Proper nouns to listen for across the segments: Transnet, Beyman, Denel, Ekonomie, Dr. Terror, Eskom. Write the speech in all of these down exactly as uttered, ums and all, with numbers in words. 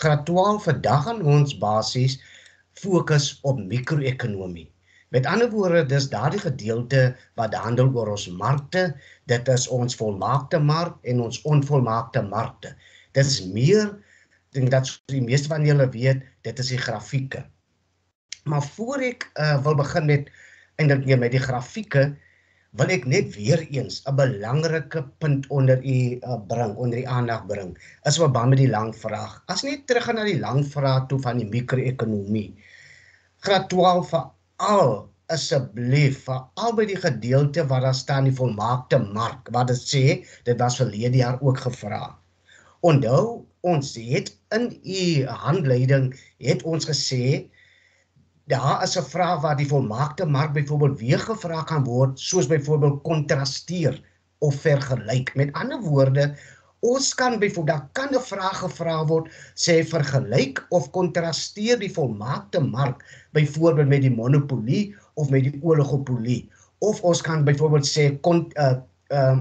Graad twaalf vandag gaan ons basies fokus op mikroekonomie. Met ander woorde, dis daardie gedeelte wat handel oor ons markte, dit is ons volmaakte mark en ons onvolmaakte markte. Dit is meer, ek dink dat die meeste van julle weet, dit is die grafieke. Maar voor ek uh, wil begin met eintlik weer met die grafieke, wil ek net weer eens 'n belangrike punt onder u uh, bring, onder die aandag bring, is wat baan met die lang vraag. As net terug na die lang vraag toe van die mikroekonomie. Graad twaalf veral asseblief, veral by die gedeelte waar daar staan die volmaakte mark, wat dit sê, dit was verlede jaar ook gevra. Onthou, ons het in u handleiding het ons gesê daar is 'n vraag waar die volmaakte mark byvoorbeeld weer gevra kan word, soos byvoorbeeld kontrasteer of vergelyk. Met ander woorde, ons kan byvoorbeeld, daar kan 'n vraag gevra word, sê vergelyk of kontrasteer die volmaakte mark, byvoorbeeld met die monopolie of met die oligopolie. Of ons kan byvoorbeeld sê kont, uh, uh,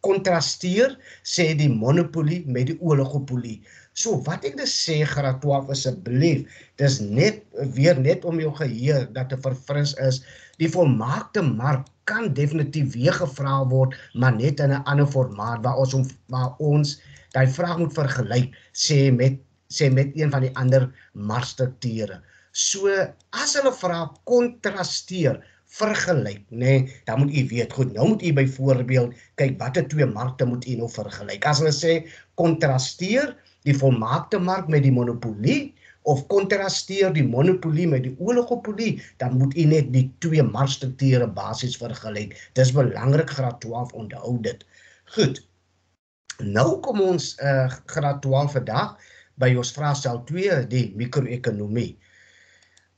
kontrasteer, sê die monopolie met die oligopolie. So wat ek dus sê, graad twaalf, asseblief, dis net weer net om jou geheue dat te verfris is, die volmaakte mark kan definitief weer gevra word, maar net in 'n ander formaat waar ons waar ons daai vraag moet vergelyk, sê met sê met een van die ander markstrukture. So as hulle vra kontrasteer, vergelyk, nee, dan moet u weet, goed, nou moet u byvoorbeeld kyk watter twee markte moet u nou vergelyk. As hulle sê kontrasteer die volmaakte mark met die monopolie, of kontrasteer die monopolie met die oligopolie, dan moet u net die twee markstrukture basies vergelyk. Dis belangrik, graad twaalf, onthou dit. Goed, nou kom ons uh, graad twaalf vandag by ons vraagstel twee, die mikroekonomie.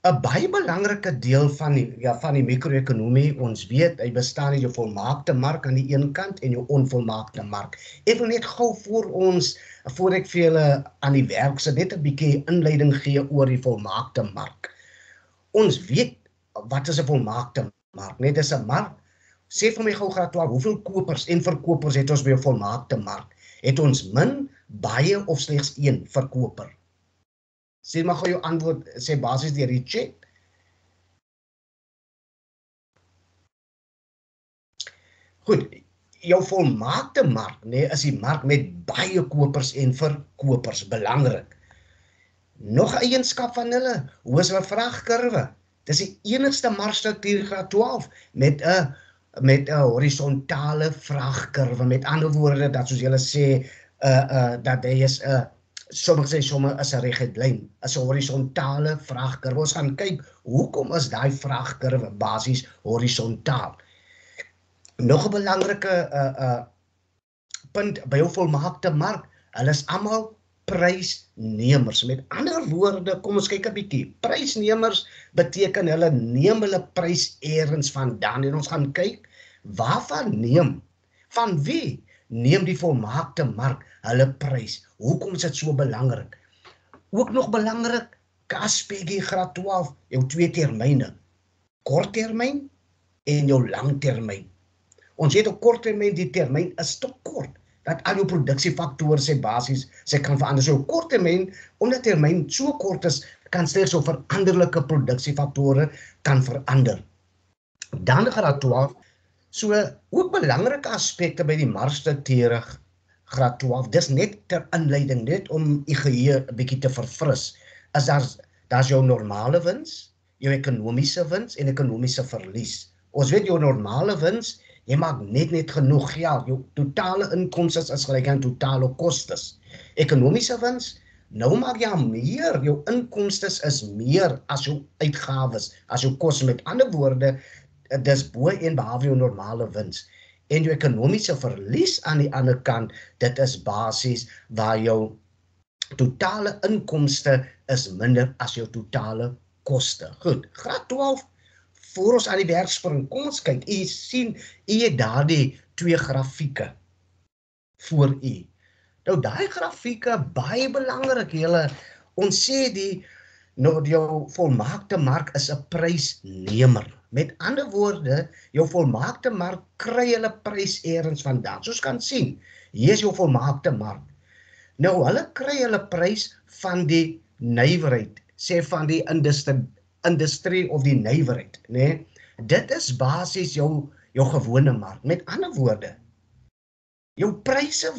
'n baie belangrike deel van die, ja, van die mikroekonomie, ons weet, hy bestaan uit jou volmaakte mark aan die een kant en jou onvolmaakte mark. Ek wil net gou voor ons, voor ek vir julle aan die werk sit, net 'n bietjie inleiding gee oor die volmaakte mark. Ons weet wat is 'n volmaakte mark, net is 'n mark. Sê vir my gou graad twaalf, hoeveel kopers en verkopers het ons by 'n volmaakte mark? Het ons min, baie of slegs een verkoper? Sê maar gou jou antwoord, sê basies deur die chat. Goed, jou volmaakte mark, nee, is die mark met baie kopers en verkopers, belangrik. Nog 'n eienskap van hulle, hoe is hulle vraagkurwe? Dis die enigste markstruktuur graad twaalf met 'n met 'n horisontale vraagkurwe. Met ander woorde, dat soos julle sê, uh, uh, dat hy is 'n uh, Sommige sê sommige is 'n reguitlyn, is 'n horisontale vraagkurwe. Ons gaan kyk, hoekom is daai vraagkurwe basies horisontaal? Nog 'n belangrike uh, uh, punt by jou volmaakte mark, hulle is almal prysnemers. Met ander woorde, kom ons kyk 'n bietjie. Prysnemers beteken hulle neem hulle prys eers vandaan en ons gaan kyk waarvan neem, van wie? Neem die volmaakte mark hulle prys. Hoekom is dit so belangrik? Ook nog belangrik, K S P G graad twaalf, jou twee termyne. Korttermyn en jou langtermyn. Ons weet op korttermyn, die termyn is te kort, dat al jou produksiefaktore sy basies, sy kan verander. So korttermyn, omdat termyn so kort is, kan slegs so veranderlike produksiefaktore kan verander. Dan graad twaalf, so ook belangrike aspekte by die markstrukture graad twaalf, dis net ter inleiding, net om u geheue 'n bietjie te verfris, is daar daar's jou normale wins, jou ekonomiese wins en ekonomiese verlies. Ons weet jou normale wins, jy maak net net genoeg geld, jou totale inkomste is gelyk aan totale kostes. Ekonomiese wins, nou maak jy meer, jou inkomste is meer as jou uitgawes, as jou kostes. Met ander woorde, dis bo en behalwe jou normale wins. En jou ekonomiese verlies aan die ander kant, dit is basies waar jou totale inkomste is minder as jou totale koste. Goed, graad twaalf, voor ons aan die werk spring, kom ons kyk, u sien, u het daardie twee grafieke voor u. Nou daai grafieke, baie belangrik julle, ons sê die, nou jou volmaakte mark is 'n prysnemer. Met ander woorde, jou volmaakte mark kry hulle prys eers vandaan. Soos kan sien, hier is jou volmaakte mark. Nou hulle kry hulle prys van die nywerheid, sê van die industrie, industrie of die nywerheid, né? Nee? Dit is basies jou jou gewone mark. Met ander woorde, jou pryse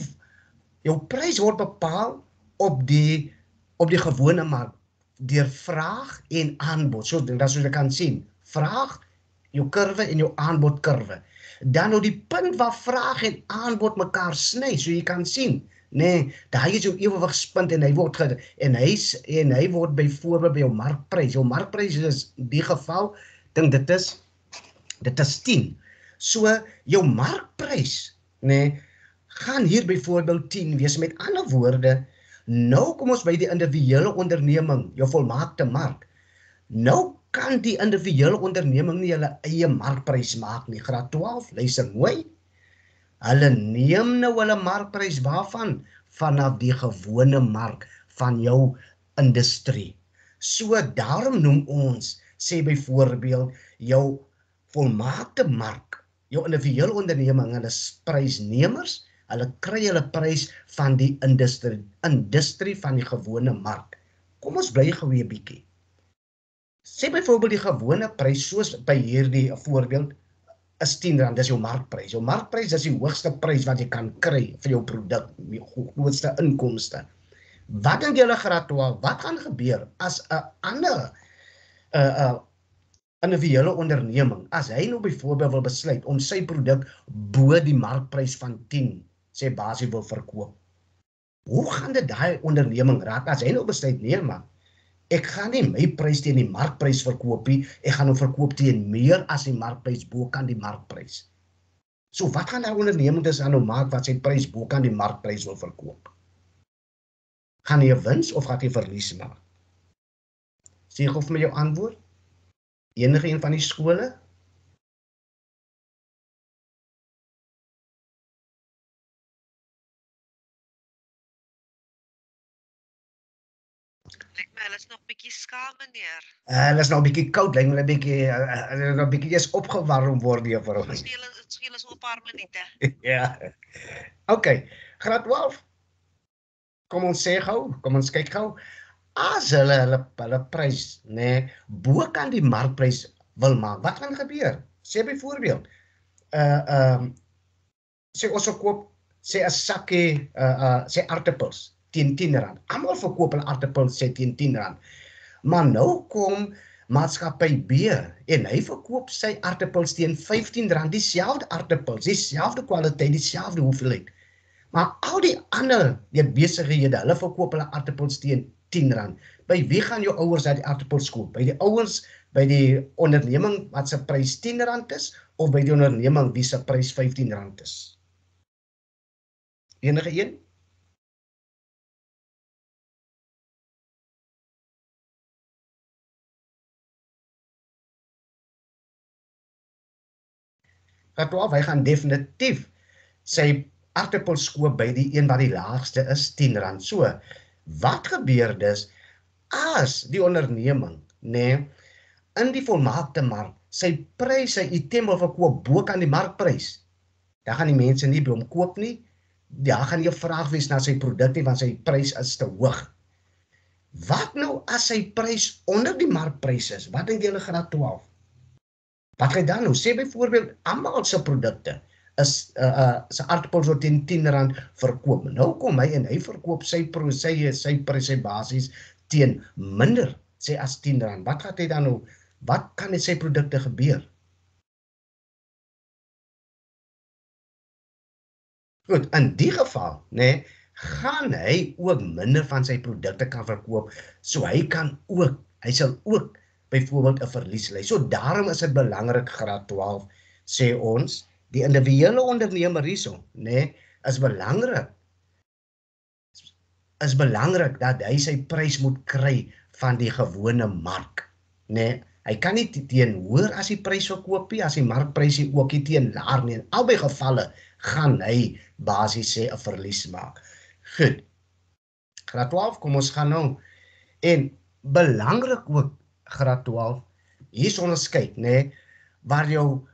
jou prys word bepaal op die op die gewone mark deur vraag en aanbod. So dit is soos jy kan sien, vraag jou kurwe en jou aanbodkurwe. Dan nou die punt waar vraag en aanbod mekaar sny, so jy kan sien, nee, daai is jou ewewigspunt en hy word ge, en hy en hy word byvoorbeeld by jou markprys. Jou markprys is in die geval, dink dit is dit is tien. So jou markprys, nee, gaan hier byvoorbeeld tien wees. Met ander woorde, nou kom ons by die individuele onderneming, jou volmaakte mark. Nou kan die individuele onderneming nie hulle eie markprys maak nie. Graad twaalf, luister mooi. Hulle neem nou hulle markprys waarvan? Vanaf die gewone mark van jou industrie. So daarom noem ons, sê byvoorbeeld, jou volmaakte mark, jou individuele onderneming, hulle prysnemers, hulle kry hulle prys van die industrie, industrie van die gewone mark. Kom ons bly gou 'n bietjie. Sê byvoorbeeld die gewone prys, soos by hierdie voorbeeld, is tien rand, dis jou markprys. Jou markprys is die hoogste prys wat jy kan kry vir jou produk, die grootste inkomste. Wat dink julle graad twaalf, wat gaan gebeur as 'n ander uh, uh, individuele onderneming, as hy nou byvoorbeeld wil besluit om sy produk bo die markprys van tien, sê basie wil verkoop? Hoe gaan dit daai onderneming raak as hy nou besluit, nee man, ek gaan nie my prys teen die markprys verkoop nie, ek gaan hom verkoop teen meer as die markprys, bo kan die markprys. So wat gaan daai onderneming dus aan nou maak wat sy prys bo kan die markprys wil verkoop? Gaan jy wins of gaan jy verlies maak? Sê gou vir my jou antwoord. Enige een van die skole? Hulle is nog bietjie skaam, meneer. Hulle is nog bietjie koud, lyk hulle bietjie, hulle nog bietjie eers opgewarm word hier vir ons. Dit skeel is oor 'n paar minute. Ja. Okay, graad twaalf. Kom ons sê gou, kom ons kyk gou. As hulle hulle hulle prys, né, nee, bo kan die markprys wil maak, wat gaan gebeur? Sê byvoorbeeld, uh ehm um, sê ons verkoop sê 'n sakkie uh uh sê aartappels teen tien rand. Almal verkoop hulle aartappels sê teen tien rand. Maar nou kom maatskappy B en hy verkoop sy aartappels teen vyftien rand, dieselfde aartappels, dieselfde kwaliteit, dieselfde hoeveelheid. Maar al die ander die besighede, hulle verkoop hulle aartappels teen tien rand. By wie gaan jou ouers uit die aartappels koop? By die ouers, by die onderneming wat se prys tien rand is, of by die onderneming wie se prys vyftien rand is? Enige een? twaalf, hy gaan definitief sy aartappels koop by die een wat die laagste is, tien rand. So, wat gebeur dus as die onderneming, nee, in die volmaakte mark, sy prys, sy item wil verkoop bo kan die markprys? Daar gaan die mense nie by hom koop nie, daar gaan jy vraag wees na sy produk nie, want sy prys is te hoog. Wat nou as sy prys onder die markprys is? Wat dink julle graad twaalf? Wat gaan dan nou? Sê byvoorbeeld, almal se produkte is uh, uh, sy aartappels word teen tien rand verkoop. Nou kom hy en hy verkoop sy pro, sy sy prys sy basies teen minder sê as tien rand. Wat gaan hy dan nou? Wat kan met sy produkte gebeur? Goed, in die geval, nee, gaan hy ook minder van sy produkte kan verkoop, so hy kan ook, hy sal ook byvoorbeeld 'n verlies lei. So daarom is dit belangrik graad twaalf, sê ons, die individuele ondernemer hierso, né, is belangrik. Is belangrik dat hy sy prys moet kry van die gewone mark, né? Hy kan nie teen hoër as die prys verkoop nie, as die markprys is ook nie teen laer nie. In albei gevalle gaan hy basies sê 'n verlies maak. Goed. Graad twaalf, kom ons gaan nou. En belangrik ook graad twaalf, hier is onderskeid, nee, waar jou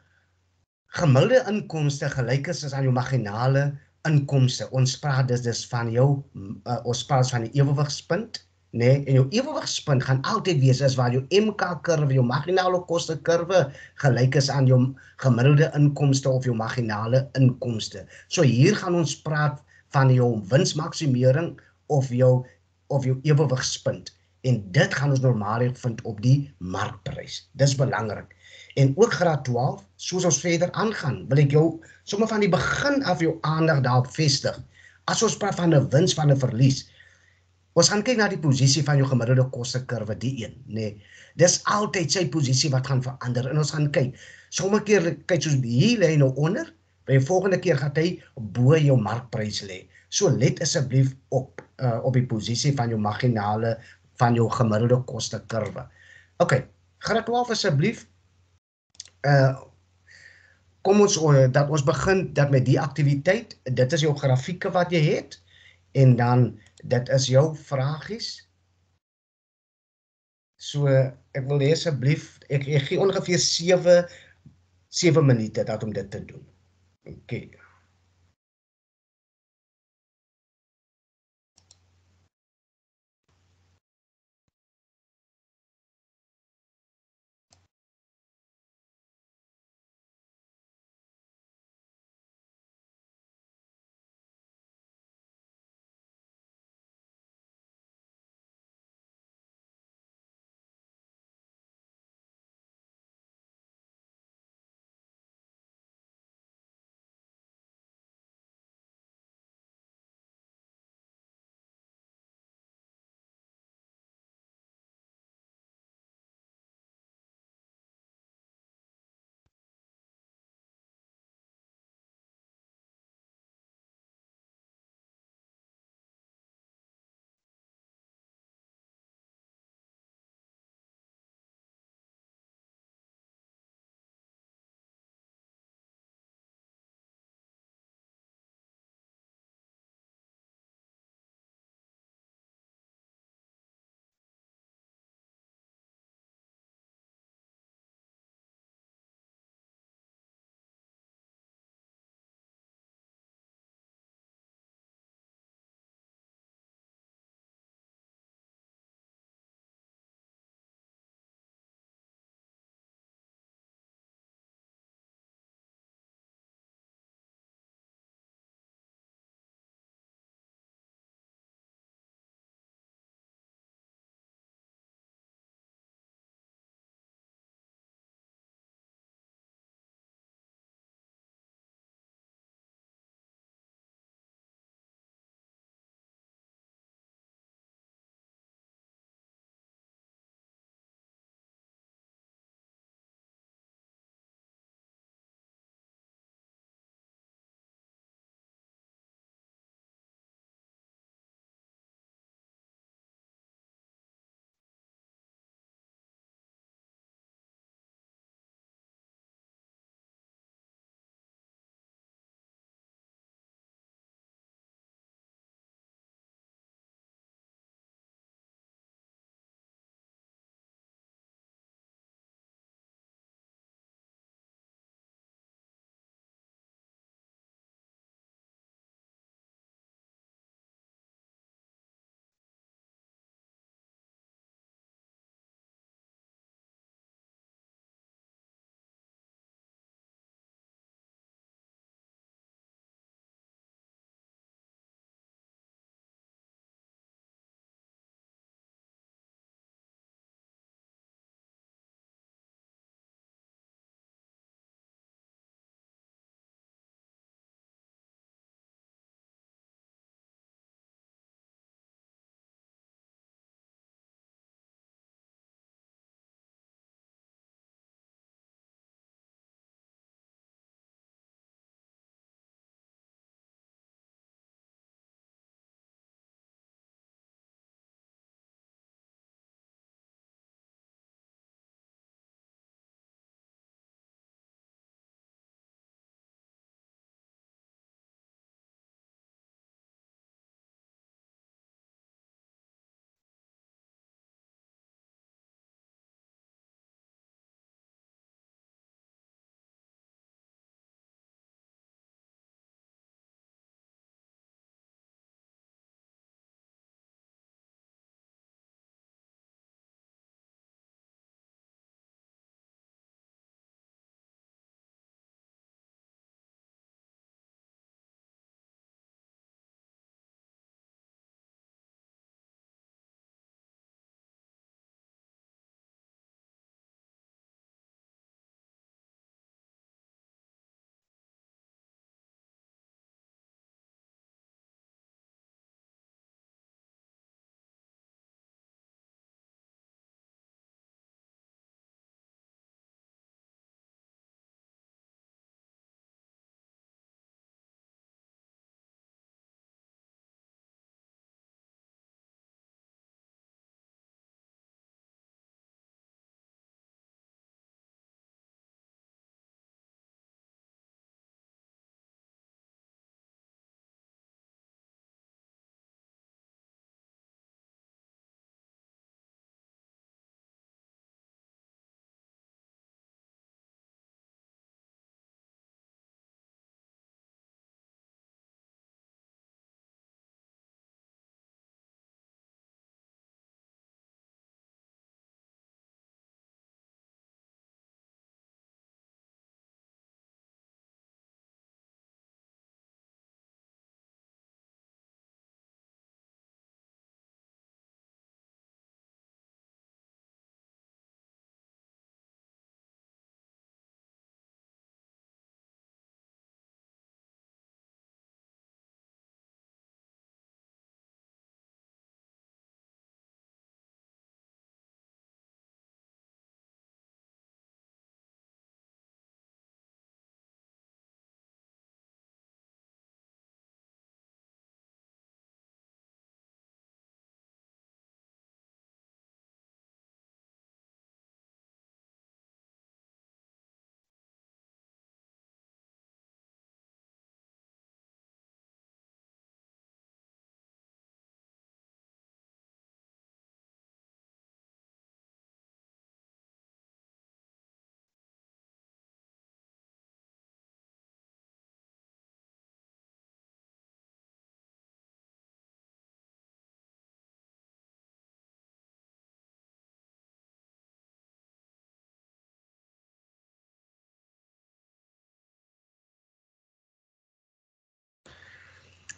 gemiddelde inkomste gelyk is aan jou marginale inkomste. Ons praat dus, dus van jou, uh, ons praat van die evenwigspunt. Nee, en jou evenwigspunt gaan altyd wees as waar jou M K-kurwe, jou marginale kostekurwe gelyk is aan jou gemiddelde inkomste of jou marginale inkomste. So hier gaan ons praat van jou winsmaksimering of jou of jou evenwigspunt. En dit gaan ons normaalweg vind op die markprys. Dis belangrik. En ook graad twaalf, soos ons verder aangaan, wil ek jou sommer van die begin af jou aandag daarop vestig. As ons praat van 'n wins van 'n verlies, ons gaan kyk na die posisie van jou gemiddelde kostekurwe, die een, nee. Dis altyd sy posisie wat gaan verander, en ons gaan kyk. Sommige keer kyk soos hier lê nou onder, by die volgende keer gaat hy bo jou markprys lê. So let asseblief op uh, op die posisie van jou marginale, van jou gemiddelde kostekurwe. OK, graad twaalf asseblief. Uh, kom ons dat ons begin dat met die aktiwiteit. Dit is jou grafieke wat jy het, en dan dit is jou vragies. So ek wil hê asseblief, ek, ek gee ongeveer sewe minute dat om dit te doen. OK.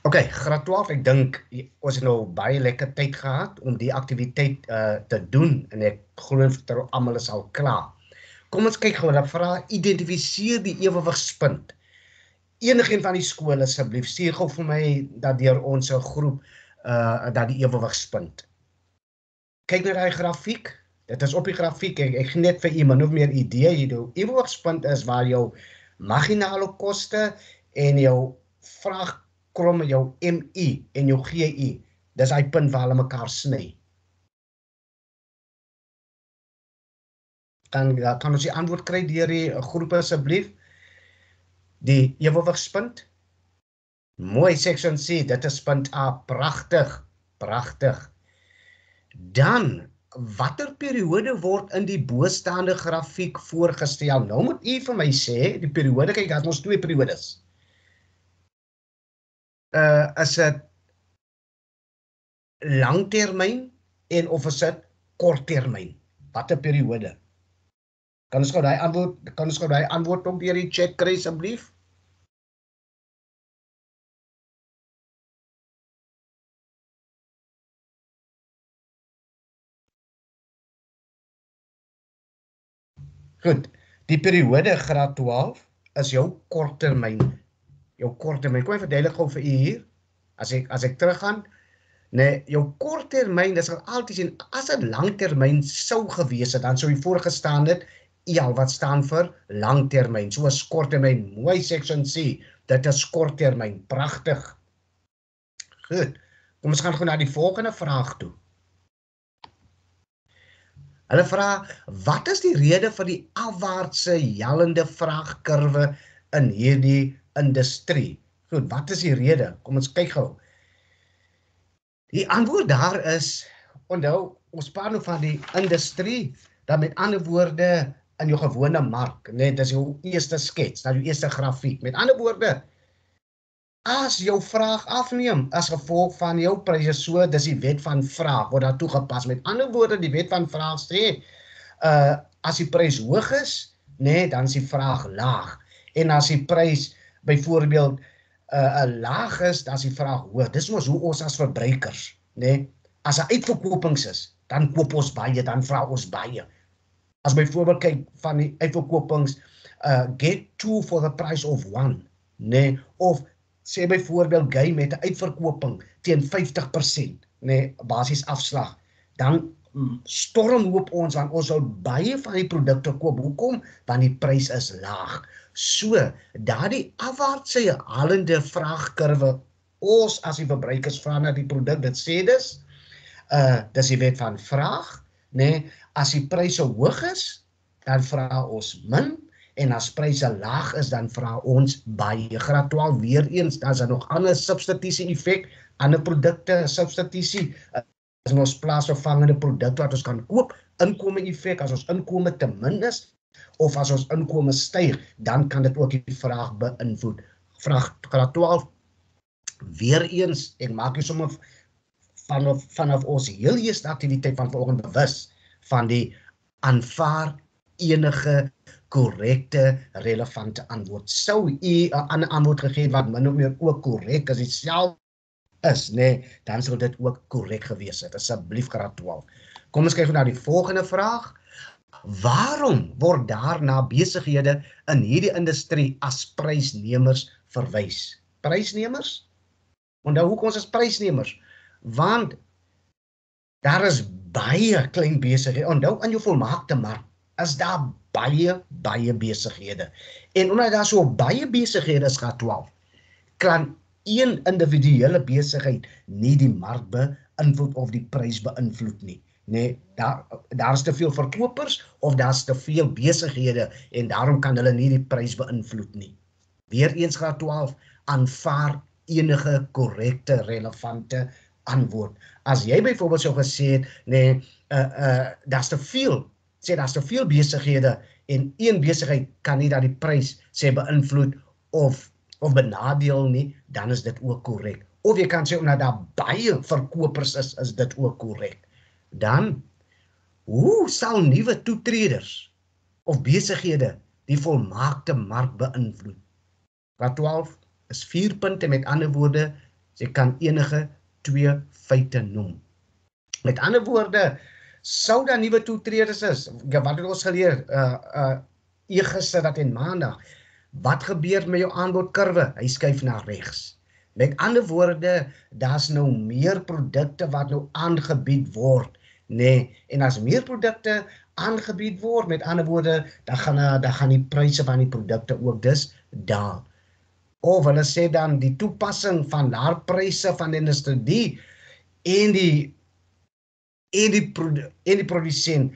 Okay, graad twaalf, ek dink ons het nou baie lekker tyd gehad om die aktiwiteit uh, te doen en ek glo en vertrou almal is al klaar. Kom ons kyk gou na vrae, identifiseer die ewewigspunt. Enigeen van die skole asseblief stuur gou vir my dat deur ons groep uh, dat die ewewigspunt. Kyk na daai grafiek. Dit is op die grafiek. Ek, ek gee net vir iemand nog meer idee. Die ewewigspunt is waar jou marginale koste en jou vraag krom jou M I en jou G I. Dis daai punt waar hulle mekaar sny. Kan kan ons die antwoord kry deur die groepe asseblief? Die ewewigspunt. Mooi section C, dit is punt A, pragtig, pragtig. Dan watter periode word in die boestaande grafiek voorgestel? Nou moet u vir my sê, die periode, kyk, daar is ons twee periodes. Uh, is dit langtermyn en of is dit korttermyn? Watter periode? Kan ons gou daai antwoord, kan ons gou daai antwoord op deur die chat kry asseblief? Goed, die periode graad twaalf is jou korttermyn. Jou korttermyn, kom ek verduidelik gou vir u hier. As ek as ek teruggaan, nee, jou korttermyn, dis altyd en as 'n langtermyn sou gewees het, dan sou jy voorgestaan het I A L wat staan vir langtermyn. So is korttermyn, mooi section C, dit is korttermyn, pragtig. Goed. Kom ons gaan gou na die volgende vraag toe. Hulle vra, wat is die rede vir die afwaartse jallende vraagkurwe in hierdie industrie? Goed, wat is die rede? Kom ons kyk gou. Die antwoord daar is, onthou, ons praat nou van die industrie, dan met ander woorde in jou gewone mark, nee, dis jou eerste skets, dan jou eerste grafiek. Met ander woorde, as jou vraag afneem as gevolg van jou pryse, so dis die wet van vraag word daar toegepas. Met ander woorde, die wet van vraag sê uh as die prys hoog is, nee, dan is die vraag laag. En as die prys byvoorbeeld uh laag is, dan is die vraag hoog. Dis mos hoe ons as verbruikers, nee, as daar uitverkopings is, dan koop ons baie, dan vra ons baie. As byvoorbeeld kyk van die uitverkopings uh get two for the price of one, nee, of sê byvoorbeeld jy met 'n uitverkoping teen vyftig persent, nee, basies afslag, dan storm hoop ons, want ons wil baie van die produkte koop. Hoekom? Want die prys is laag. So, daardie afwaartse halende vraagkurwe, ons as die verbruikers vra na die produk, dit sê dis, uh, dis die wet van vraag, nee, as die pryse hoog is, dan vra ons min, en as pryse laag is, dan vra ons baie. Graad twaalf weer eens, dan is daar nog ander substitusie effek, ander produkte substitusie, as ons plaasvervangende produkte wat ons kan koop, inkome effek, as ons inkome te min is, of as ons inkome styg, dan kan dit ook die vraag beïnvloed. Vraag graad twaalf, weer eens, ek maak jy sommer vanaf, vanaf ons heel eerste aktiwiteit van vanoggend bewus, van die aanvaar enige korrekte, relevante antwoord. Sou u 'n ander antwoord gegee het wat min of meer ook korrek is, dieselfde is, nee, dan sou dit ook korrek gewees het. Asseblief graad twaalf. Kom ons kyk na die volgende vraag. Waarom word daar na besighede in hierdie industrie as prysnemers verwys? Prysnemers? Onthou hoekom ons as prysnemers? Want daar is baie klein besighede. Onthou in jou volmaakte mark is daar baie, baie besighede. En omdat daar so baie besighede is, graad twaalf, kan een individuele besigheid nie die mark beïnvloed of die prys beïnvloed nie. Nee, daar, daar is te veel verkopers of daar is te veel besighede en daarom kan hulle nie die prys beïnvloed nie. Weer eens graad twaalf, aanvaar enige korrekte, relevante antwoord. As jy byvoorbeeld so gesê het, nee, uh, uh, daar is te veel sê daar is te veel besighede en een besigheid kan nie dat die prys sê beïnvloed of, of benadeel nie, dan is dit ook korrek. Of jy kan sê omdat daar baie verkopers is, is dit ook korrek. Dan, hoe sal nuwe toetreders of besighede die volmaakte mark beïnvloed? Graad twaalf is vier punte, met ander woorde, Jy kan enige twee feite noem. Met ander woorde, sou daar nuwe toetreders is, wat het ons geleer uh, uh, eergister dat en maandag, wat gebeur met jou aanbodkurwe? Hy skuif na regs. Met ander woorde, daar's nou meer produkte wat nou aangebied word. Nee, en as meer produkte aangebied word, met ander woorde, dan gaan, dan gaan die pryse van die produkte ook dus daal. Of hulle sê dan die toepassing van laerpryse van die industrie en die en die, produ en die produsent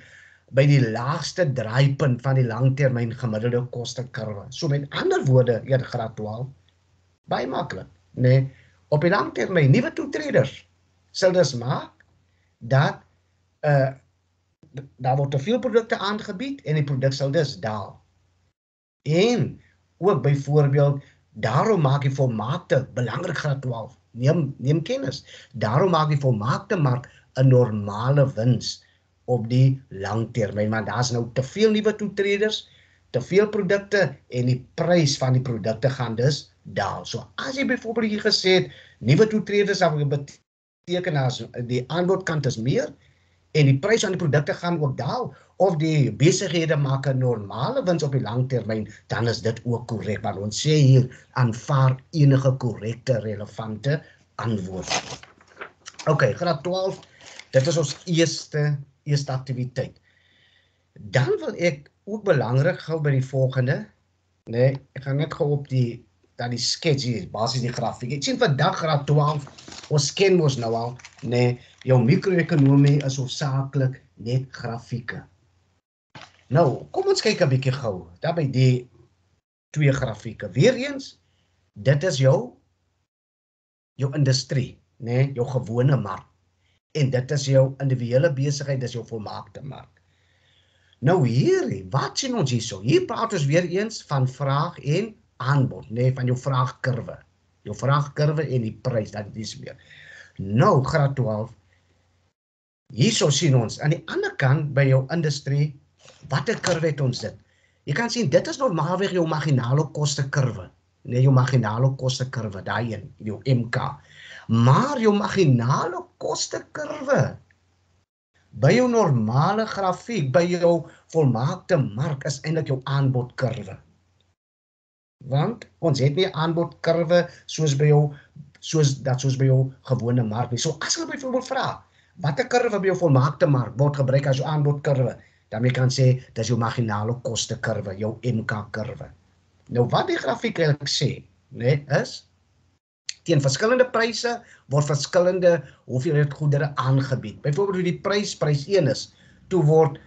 by die laagste draaipunt van die langtermyn gemiddelde kostekurwe. So met ander woorde, hier graad twaalf, baie maklik. Nee, op die langtermyn, nuwe toetreders sal dus maak dat uh, daar word te veel produkte aangebied en die produk sal dus daal. En ook byvoorbeeld, daarom maak die volmaakte, belangrik graad twaalf, neem, neem kennis, daarom maak die volmaakte mark 'n normale wins op die langtermyn, want daar's nou te veel nuwe toetreders, te veel produkte en die prys van die produkte gaan dus daal. So as jy byvoorbeeld hier gesê het, nuwe toetreders sal beteken as die aanbodkant is meer en die prys van die produkte gaan ook daal, of die besighede maak 'n normale wins op die langtermyn, dan is dit ook korrek, want ons sê hier aanvaar enige korrekte, relevante antwoord. OK, graad twaalf, dit is ons eerste, eerste aktiwiteit. Dan wil ek ook belangrik gou by die volgende, nee, ek gaan net gou op die dat die skets hier, basis die grafiek. Ek sien vandag graad twaalf, ons ken ons nou al, nee, jou mikroekonomie is hoofsaaklik net grafieke. Nou, kom ons kyk 'n bietjie gou, daar by die twee grafieke. Weereens, dit is jou, jou industrie, nee, jou gewone mark. En dit is jou individuele besigheid, dis jou volmaakte mark. Nou hier, wat sien ons hierso? Hier praat ons weer eens van vraag en aanbod, nee, van jou vraagkurwe. Jou vraagkurwe en die prys, dat is weer. Nou, graad twaalf, hierso sien ons, aan die ander kant by jou industrie, wat 'n kurwe het ons dit? Jy kan sien, dit is normaalweg jou marginale kostekurwe. Nee, jou marginale kostekurwe, daai een, jou M K. Maar jou marginale kostekurwe by jou normale grafiek, by jou volmaakte mark, is eintlik jou aanbodkurwe. Want ons het nie aanbodkurwe soos by jou soos dat soos by jou gewone mark nie. So as jy byvoorbeeld vra, watter kurwe by jou volmaakte mark word gebruik as jou aanbodkurwe? Dan jy kan sê dis jou marginale kostekurwe, jou M K-kurwe. Nou wat die grafiek eintlik sê, né, is teen verskillende pryse word verskillende hoeveelheid goedere aangebied. Byvoorbeeld die prys prys een is, toe word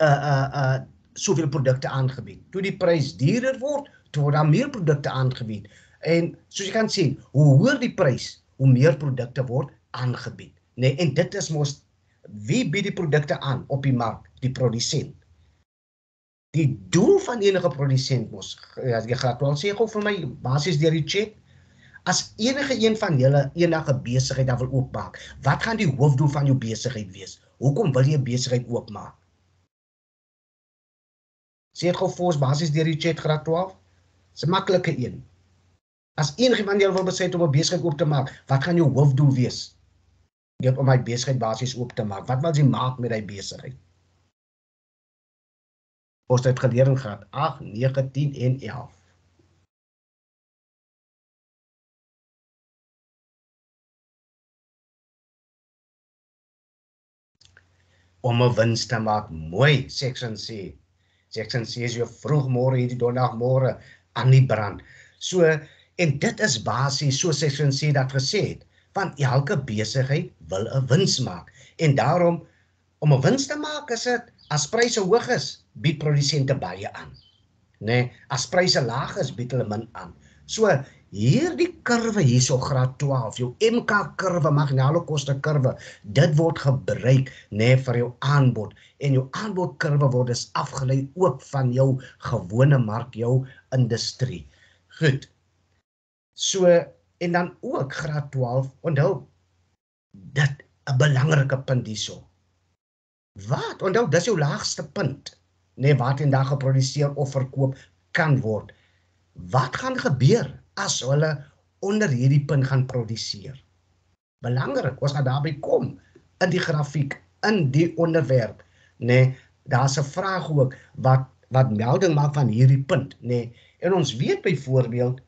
uh uh uh soveel produkte aangebied. Toe die prys duurder word, toe word daar meer produkte aangebied. En soos jy kan sien, hoe hoër die prys, hoe meer produkte word aangebied. Nee, en dit is mos, wie bied die produkte aan op die mark? Die produsent. Die doel van enige produsent mos, jy gaan wel sê, gou vir my, basies deur die check, as enige een van julle enige besigheid daar wil oopmaak, wat gaan die hoofdoel van jou besigheid wees? Hoekom wil jy 'n besigheid oopmaak? Sê gou vir ons basies deur die check graad twaalf. Dis 'n maklike een. As enige van julle wil besluit om 'n besigheid oop te maak, wat gaan jou hoofdoel wees? Jy om my besigheid basies oop te maak. Wat wil jy maak met daai besigheid? Ons het geleer in graad agt, nege, tien en elf. Om 'n wins te maak, mooi, section C. Section C is jou vroegmôre hierdie donderdagmôre aan die brand. So, en dit is basies so section C dat gesê het, want elke besigheid wil 'n wins maak. En daarom om 'n wins te maak is dit as pryse hoog is, bied produsente baie aan. Nee, as pryse laag is, bied hulle min aan. So, hierdie kurwe hierso graad twaalf, jou M K kurwe, marginale koste kurwe, dit word gebruik, nee, vir jou aanbod. En jou aanbodkurwe word dus afgelei ook van jou gewone mark, jou industrie. Goed. So, en dan ook graad twaalf, onthou, dit 'n belangrike punt hierso. Wat? Onthou, dis jou laagste punt, nee, wat en daar geproduseer of verkoop kan word. Wat gaan gebeur as hulle onder hierdie punt gaan produseer. Belangrik, ons gaan daarby kom in die grafiek, in die onderwerp, nee, daar's 'n vraag ook wat wat melding maak van hierdie punt, nee. En ons weet byvoorbeeld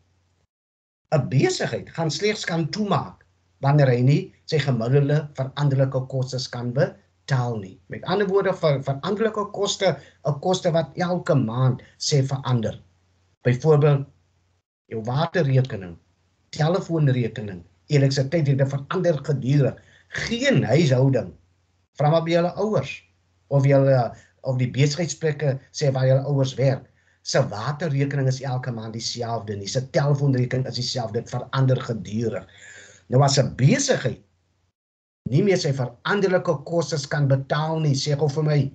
'n besigheid gaan slegs kan toemaak wanneer hy nie sy gemiddelde veranderlike kostes kan betaal nie. Met ander woorde, vir veranderlike koste, 'n koste wat elke maand sê verander. Byvoorbeeld jou waterrekening, telefoonrekening, elektrisiteit het verander gedurig. Geen huishouding vra maar by julle ouers of julle of die besigheidsplekke sê waar julle ouers werk. Se waterrekening is elke maand dieselfde nie, se telefoonrekening is dieselfde, dit verander gedurig. Nou as 'n besigheid nie meer sy veranderlike kostes kan betaal nie, sê gou vir my,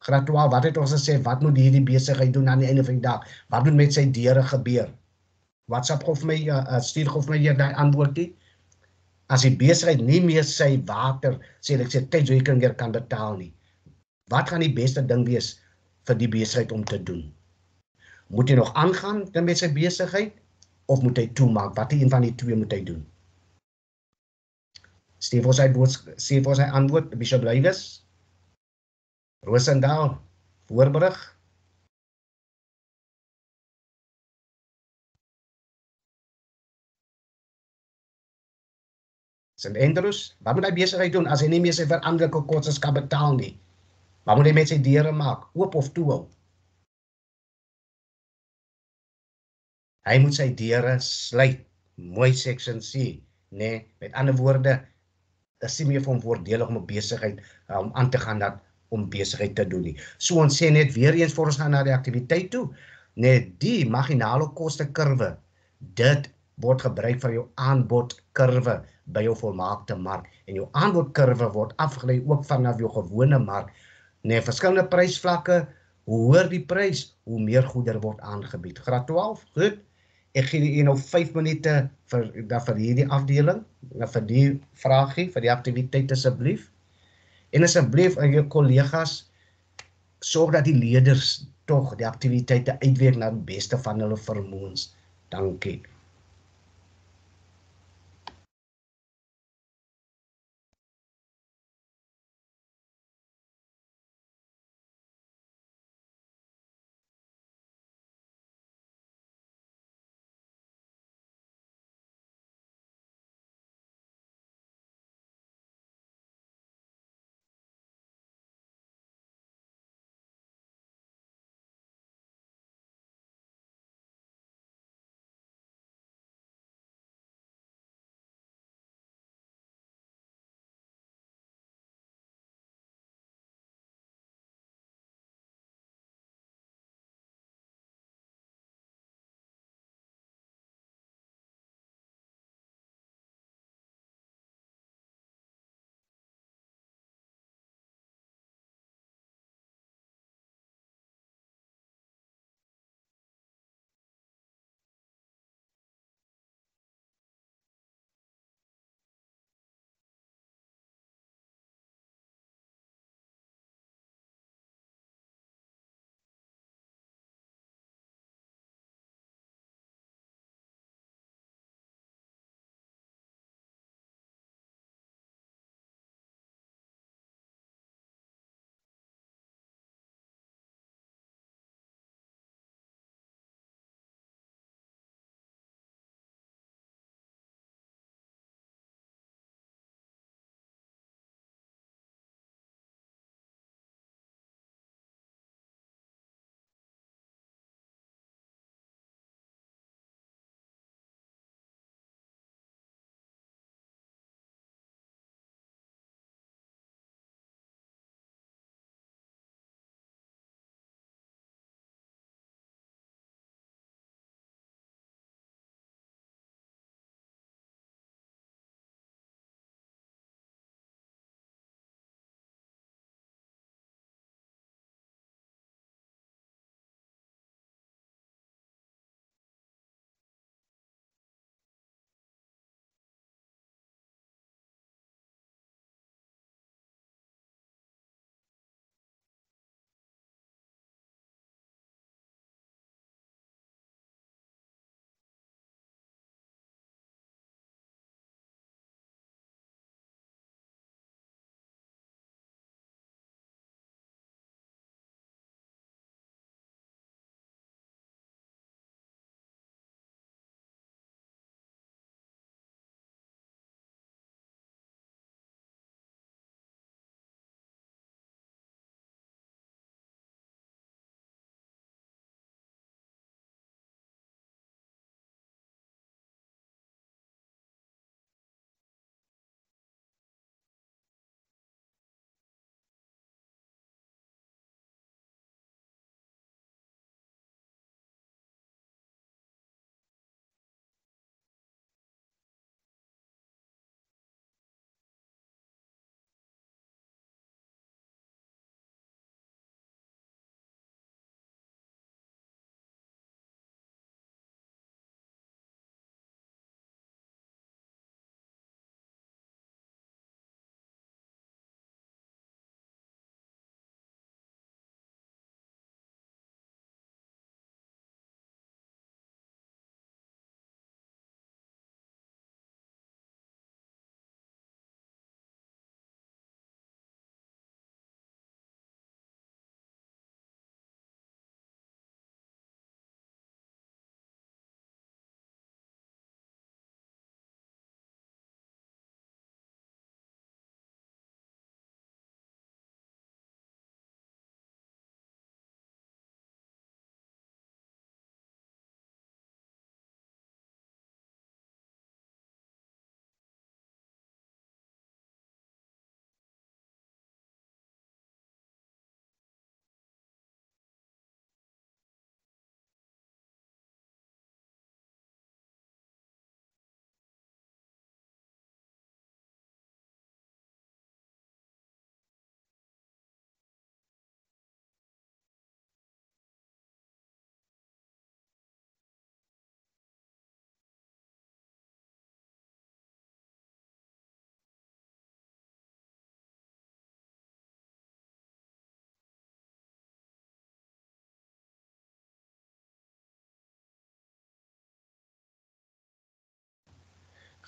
graad twaalf, wat het ons gesê, wat moet hierdie besigheid doen aan die einde van die dag? Wat moet met sy deure gebeur? WhatsApp gou vir my, uh, stuur gou vir my hier daai antwoordie. As die besigheid nie meer sy water, sê ek sê tydsrekening kan betaal nie. Wat gaan die beste ding wees vir die besigheid om te doen? Moet hy nog aangaan met sy besigheid of moet hy toemaak? Wat een van die twee moet hy doen? Sê vir sy antwoord, Bishop Lywes. Roosendaal, Voorburg. Saint Andrews, wat moet hy besigheid doen as hy nie meer sy veranderlike kostes kan betaal nie? Wat moet hy met sy deure maak, oop of toe hou? Hy moet sy deure sluit, mooi section C. Nee, met ander woorde, is nie meer verantwoordelik om 'n besigheid om aan te gaan dat om besigheid te doen nie. So ons sê net weer eens voor ons gaan na die aktiwiteit toe. Nee, die marginale koste kurwe, dit word gebruik vir jou aanbodkurwe by jou volmaakte mark. En jou aanbodkurwe word afgelei ook vanaf jou gewone mark. Nee, verskillende prysvlakke. Hoe hoër die prys, hoe meer goeder word aangebied. Graad twaalf, goed. Ek gee u nou vyf minute vir vir hierdie afdeling, vir die vragie, vir die aktiwiteit asseblief. En asseblief aan jou kollegas sorg dat die leerders tog die aktiwiteite uitwerk na die beste van hulle vermoëns. Dankie.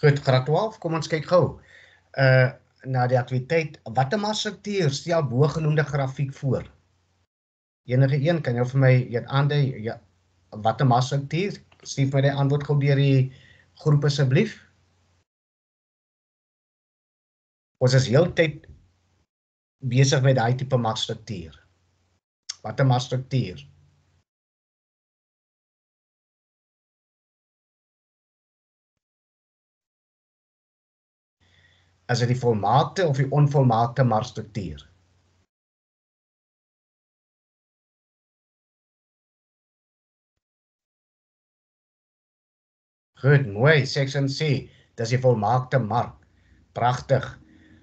Goed, graad twaalf, kom ons kyk gou uh, na die aktiwiteit. Watter maatsektor stel bogenoemde grafiek voor? Enige een kan jou vir my aandui ja, watter maatsektor? Stuur vir my die antwoord gou deur die groep asseblief. Ons is heeltyd besig met daai tipe maatsektor. Watter maatsektor? As dit die volmaakte of die onvolmaakte maatstruktuur. Goed, mooi, section C, dis die volmaakte mark. Pragtig.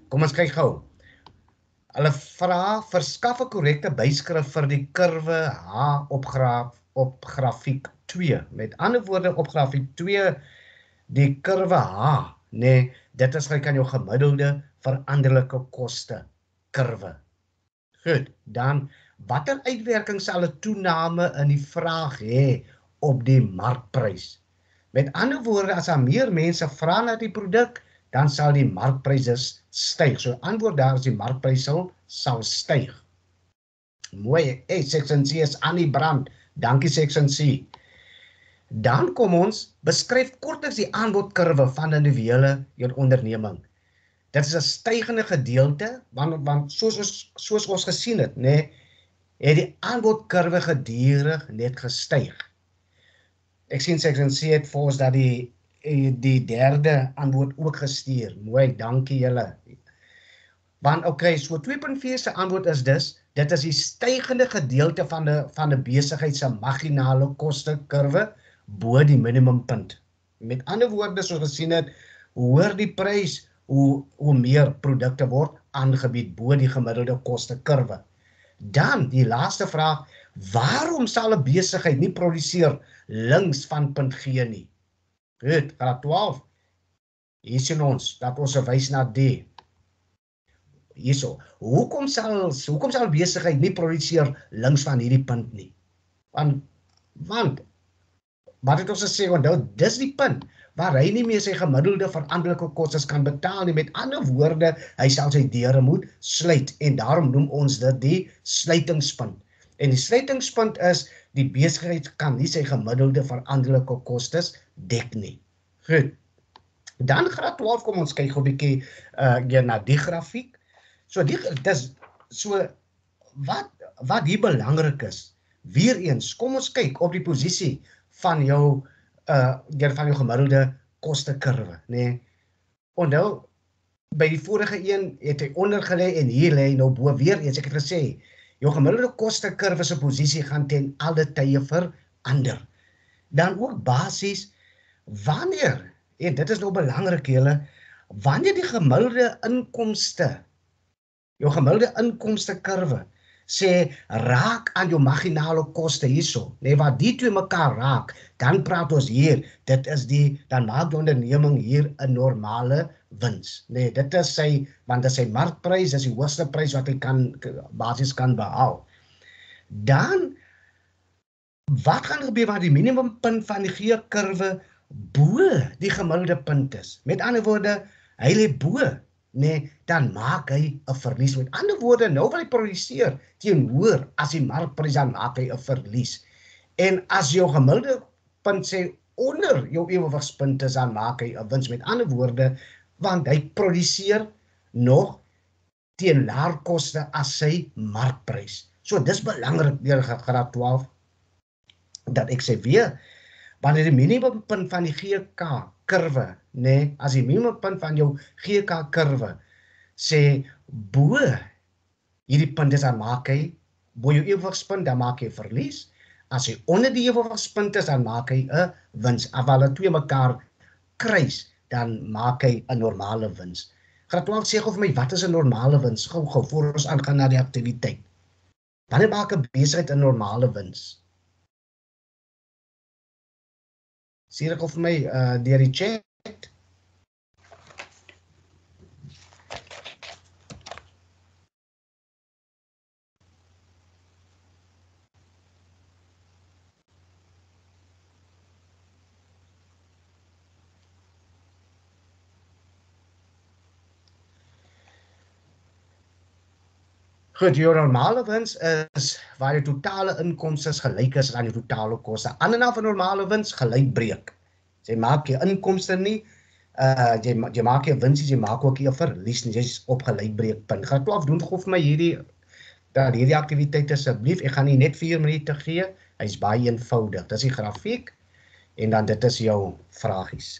Kom ons kyk gou. Hulle vra verskaf 'n korrekte byskrif vir die kurwe H op graaf op grafiek twee. Met ander woorde op grafiek twee die kurwe H, nee. Dit is gelyk aan jou gemiddelde veranderlike koste kurwe. Goed, dan watter uitwerking sal 'n toename in die vraag hê op die markprys? Met ander woorde, as daar meer mense vra na die produk, dan sal die markpryse styg. So antwoord daar is die markprys sal, sal styg. Mooi, hey, section C is Annie Brand. Dankie section C. Dan kom ons, beskryf kortliks die aanbodkurwe van individuele en onderneming. Dit is 'n stygende gedeelte, want, want soos, ons, soos ons gesien het, nee, het die aanbodkurwe gedurig net gestyg. Ek sien section C het vir ons dat die, die derde antwoord ook gestuur. Mooi, dankie julle. Want okay, so twee punt vier se antwoord is dus, dit is die stygende gedeelte van die, van die besigheid se marginale kostekurwe, bo die minimumpunt. Met ander woorde, soos gesien het, hoe hoër die prys, hoe, hoe meer produkte word aangebied bo die gemiddelde kostekurwe. Dan die laaste vraag, waarom sal 'n besigheid nie produseer links van punt G nie? Goed, graad twaalf. Hier sien ons dat ons verwys na D. Hierso, hoekom sal hoekom sal besigheid nie produseer links van hierdie punt nie? Want want Maar dit ons sê, onthou, dis die punt waar hy nie meer sy gemiddelde veranderlike kostes kan betaal nie. Met ander woorde, hy sal sy deure moet sluit en daarom noem ons dit die sluitingspunt. En die sluitingspunt is, die besigheid kan nie sy gemiddelde veranderlike kostes dek nie. Goed, dan graad twaalf kom ons kyk gou 'n bietjie uh, na die grafiek. So, die, dis, so wat, wat hier belangrik is, weer eens, kom ons kyk op die posisie van jou, uh, van jou gemiddelde kostekurwe. Nee. Onthou, by die vorige een het hy ondergelê en hier lê hy nou bo weer eens. Ek het gesê, jou gemiddelde kostekurwe se posisie gaan ten alle tye verander. Dan ook basies, wanneer, en dit is nou belangrik julle, wanneer die gemiddelde inkomste, jou gemiddelde inkomstekurwe, sê, raak aan jou marginale koste hierso. Nee, waar die twee mekaar raak, dan praat ons hier, dit is die, dan maak die onderneming hier 'n normale wins. Nee, dit is sy, want dit is sy markprys, dit is die hoogste prys wat hy kan, basis kan behaal. Dan, wat gaan gebeur waar die minimumpunt van die G-kurwe bo die gemiddelde punt is? Met ander woorde, hy lê bo. Nee, dan maak hy 'n verlies. Met ander woorde, nou wil hy produseer teen hoër as die markprys, dan maak hy 'n verlies. En as jou gemiddelde punt sê onder jou ewewigspunt is, dan maak hy 'n wins. Met ander woorde, want hy produseer nog teen laer koste as sy markprys. So dis belangrik deur graad twaalf dat ek sê weer, wanneer die minimumpunt van die G K kurwe, nee, as die minimumpunt van jou G K kurwe sê bo hierdie punt is, dan maak hy bo jou ewewigspunt, dan maak hy verlies. As hy onder die ewewigspunt is, dan maak hy 'n wins. As hulle twee mekaar kruis, dan maak hy 'n normale wins. Graad twaalf sê gou vir my, wat is 'n normale wins? Gou gou voor ons aangaan na die aktiwiteit. Wanneer maak 'n besigheid 'n normale wins? Sê dit gou vir my uh, deur die chat. Goed, jou normale wins is waar die totale inkomste gelyk is aan die totale koste. Ander naam van normale wins gelyk breek. Jy maak jou inkomste nie, uh, jy, jy maak jou wins, jy maak ook jou verlies nie, jy's op gelyk breekpunt. Gaan klaf doen gou vir my hierdie dat hierdie aktiwiteit asseblief. Ek gaan nie net vier minute gee. Hy's baie eenvoudig. Dis die grafiek en dan dit is jou vragies.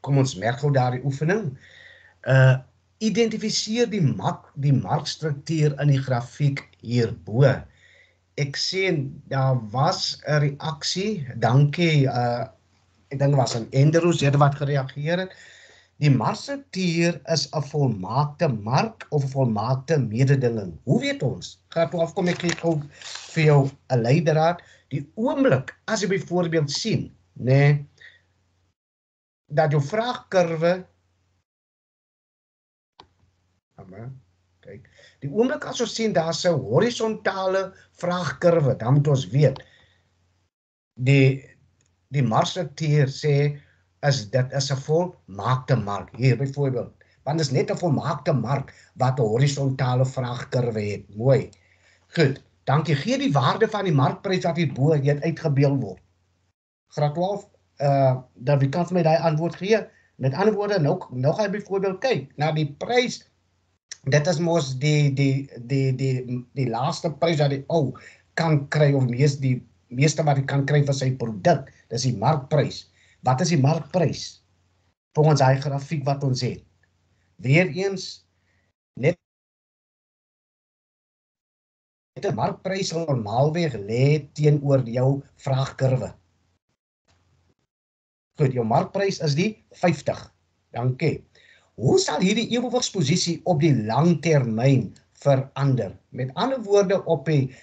Kom ons merk gou daardie oefening. Uh, identifiseer die mark, die markstruktuur in die grafiek hierbo. Ek sien daar was 'n reaksie. Dankie. Uh, ek dink was 'n Andrews wat gereageer het. Die markstruktuur is 'n volmaakte mark of 'n volmaakte mededinging. Hoe weet ons? Gaan toe afkom ek gee vir jou 'n leidraad. Die oomblik as jy byvoorbeeld sien Nee. Dat je vraagcurve. Kijk, die oomblik as ons sien daar's 'n horisontale vraagkurwe, dan moet ons weet die die markstruktuur sê is dit is 'n volmaakte mark. Hier byvoorbeeld, want is net 'n volmaakte mark wat 'n horisontale vraagkurwe het. Mooi. Goed, dankie. Gee die waarde van die markprys wat hier bo uitgebeeld word. Graad twaalf, uh dan wie kan vir my daai antwoord gee? Met ander woorde, nou nou gaan jy byvoorbeeld kyk na die prys. Dit is mos die die die die die laaste prys wat die ou kan kry of mees die meeste wat hy kan kry vir sy produk. Dis die markprys. Wat is die markprys? Volgens daai grafiek wat ons het. Weereens net die markprys sal normaalweg lê teenoor jou vraagkurwe. Goed, jou markprys is die vyftig. Dankie. Hoe sal hierdie ewewigsposisie op die lang termyn verander? Met ander woorde, op die,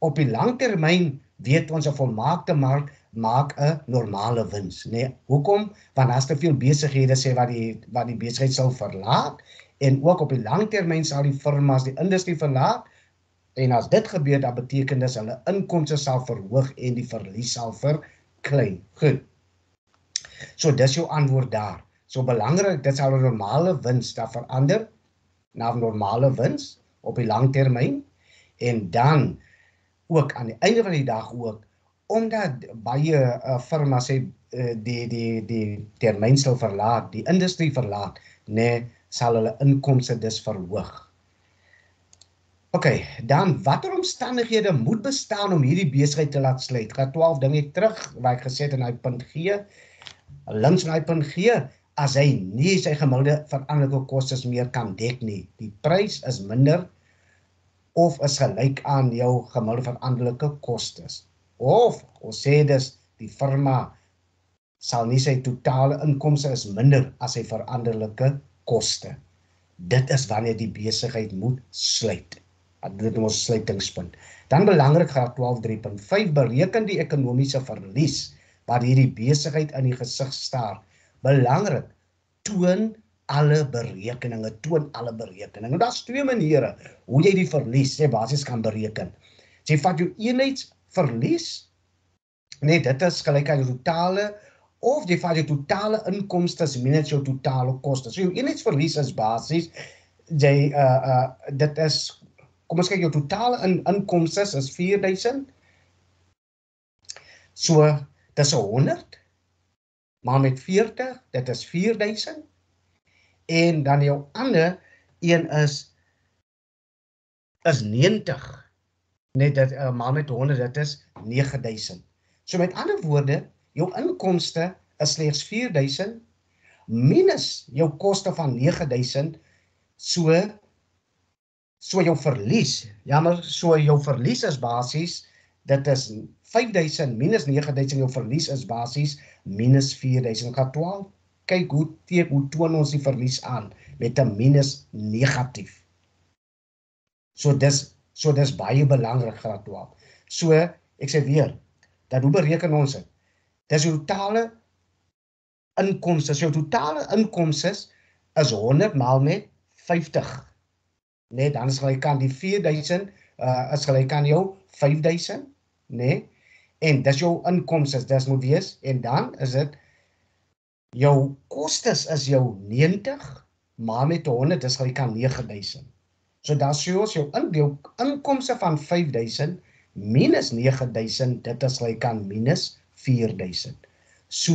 op die lang termyn weet ons 'n volmaakte mark maak 'n normale wins. Nee, hoekom? Want as te veel besighede sê wat die, wat die besigheid sal verlaat en ook op die lang termyn sal die firmas die industrie verlaat en as dit gebeur, dan beteken dit hulle inkomste sal verhoog en die verlies sal verklein. Goed. So dis jou antwoord daar. So belangrik, dit sal 'n normale wins daar verander na 'n normale wins op die lang termyn en dan ook aan die einde van die dag ook omdat baie uh, firmas het uh, die die die termyn sal verlaat, die industrie verlaat, nee, sal hulle inkomste dus verhoog. Okay, dan watter omstandighede moet bestaan om hierdie besigheid te laat sluit? Graad twaalf dinge terug wat ek gesê het in daai punt G. Links in daai punt G. As hy nie sy gemiddelde veranderlike kostes meer kan dek nie. Die prys is minder of is gelyk aan jou gemiddelde veranderlike kostes. Of ons sê dus die firma sal nie sy totale inkomste is minder as sy veranderlike koste. Dit is wanneer die besigheid moet sluit. Dit is ons sluitingspunt. Dan belangrik graad twaalf drie punt vyf bereken die ekonomiese verlies wat hierdie besigheid in die gesig staar. Belangrik, toon alle berekeninge, toon alle berekeninge. Daar's twee maniere hoe jy die verlies sê basies kan bereken. Jy vat jou eenheidsverlies, nee, dit is gelyk aan jou totale of jy vat jou totale inkomste minus jou totale koste. So jou eenheidsverlies is basies jy uh uh dit is kom ons kyk jou totale in, inkomste is vier duisend. So dis honderd. Maar met veertig, dit is vier duisend. En dan jou ander een is is negentig. Net dit uh, maar met honderd, dit is nege duisend. So met ander woorde, jou inkomste is slegs vier duisend minus jou koste van nege duisend. So so jou verlies. Jammer, so jou verlies is basies dit is vyf duisend minus nege duisend, jou verlies is basies minus vier duisend. Graad twaalf, kyk hoe, teek, hoe toon ons die verlies aan met 'n minus negatief. So dis, so dis baie belangrik graad twaalf. So ek sê weer, dat hoe bereken ons dit? Dis jou totale inkomste, jou totale inkomste is honderd maal met vyftig. Nee, dan is gelyk aan die vier duisend, uh, is gelyk aan jou vyf duisend. Nee. En dis jou inkomste, dis moet wees en dan is dit jou kostes is jou negentig maar met honderd dis gelyk aan nege duisend. So dan sê ons jou indeel inkomste van vyf duisend minus nege duisend dit is gelyk aan minus vier duisend. So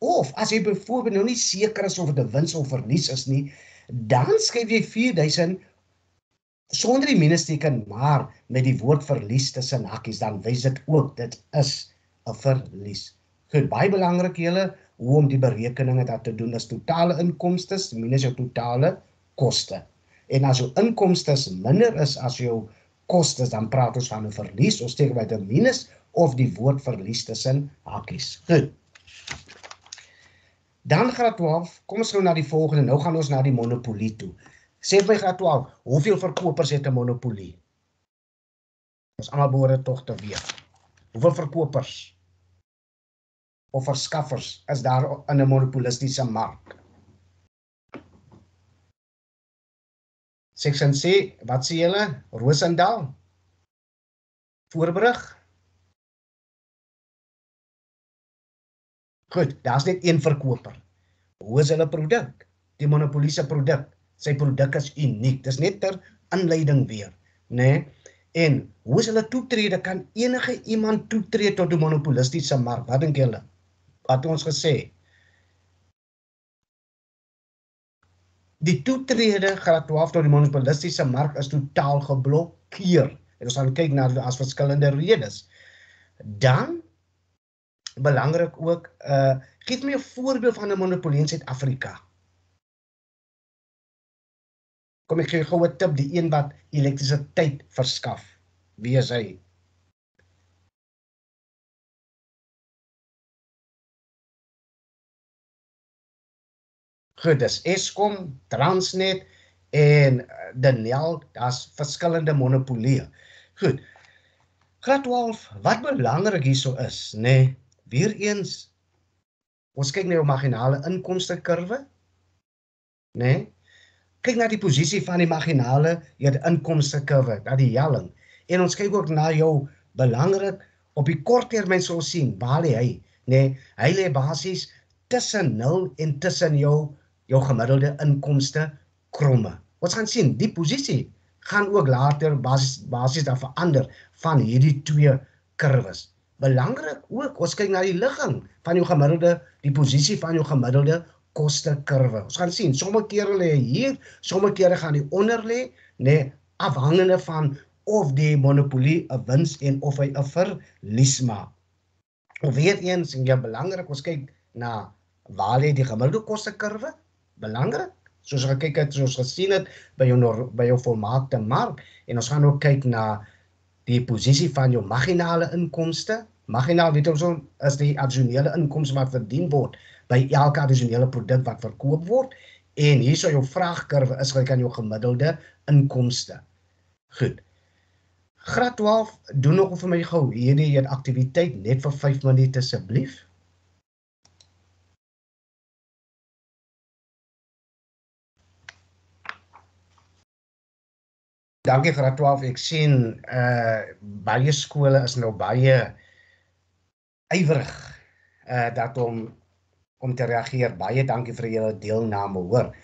of as jy byvoorbeeld nou nie seker is of dit 'n wins of verlies is nie, dan skryf jy vier duisend sonder die minusteken, maar met die woord verlies tussen hakkies, dan wys dit ook, dit is 'n verlies. Goed, baie belangrik julle, hoe om die berekeninge dat te doen, is totale inkomste minus jou totale koste. En as jou inkomste minder is as jou kostes, dan praat ons van 'n verlies, ons steek by 'n minus of die woord verlies tussen hakkies. Goed. Dan graad twaalf, kom ons nou na die volgende, nou gaan ons na die monopolie toe. Sê by graad twaalf, hoeveel verkopers het 'n monopolie? Ons almal behoort dit tog te weet. Hoeveel verkopers? of verskaffers is daar in 'n monopolistiese mark. Section C, wat sê julle? Roosendaal? Voorbrug? Goed, daar's net een verkoper. Hoe is hulle produk? Die monopoliese produk. Sy produk is uniek. Dis net ter aanleiding weer, né? En hoe is hulle toetrede? Kan enige iemand toetree tot die monopolistiese mark? Wat dink julle? Wat het ons gesê? Die toetrede graad twaalf tot die monopolistiese mark is totaal geblokkeer. En ons gaan kyk na as verskillende redes. Dan belangrik ook, uh, geef my 'n voorbeeld van 'n monopolie in Suid-Afrika. Kom ek gee gou 'n tip, die een wat elektrisiteit verskaf. Wie is hy? Goed, dis Eskom, Transnet en Denel, daar's verskillende monopolie. Goed. Graad twaalf, wat belangrik hierso is, né? Nee, weereens ons kyk na die marginale inkomste kurwe, né? Nee, kyk na die posisie van die marginale die inkomste kurwe, na die helling. En ons kyk ook na jou belangrik op die kort termyn sou sien, waar lê hy, né? Nee, hy lê basies tussen nul en tussen jou jou gemiddelde inkomste kromme. Ons gaan sien, die posisie gaan ook later basis basis daar verander van hierdie twee kurwes. Belangrik ook, ons kyk na die ligging van jou gemiddelde, die posisie van jou gemiddelde koste kurwe. Ons gaan sien, sommige kere lê hier, sommige kere gaan die onder lê, nee, afhangende van of die monopolie 'n wins en of hy 'n verlies maak. Weer eens, en ja, belangrik, ons kyk na waar lê die gemiddelde koste kurwe? Belangrik. Soos ons gekyk het, soos gesien het by jou by jou volmaakte mark, en ons gaan ook kyk na die posisie van jou marginale inkomste. Marginaal, weet ons, is die addisionele inkomste wat verdien word by elke addisionele produk wat verkoop word, en hier sou jou vraagkurwe is gelyk aan jou gemiddelde inkomste. Goed. Graad twaalf, doen nog vir my gou hierdie aktiwiteit net vir vyf minute asseblief. Dankie graad twaalf, ek sien uh, baie skole is nou baie ywerig uh, dat om, om te reageer. Baie dankie vir julle deelname, hoor.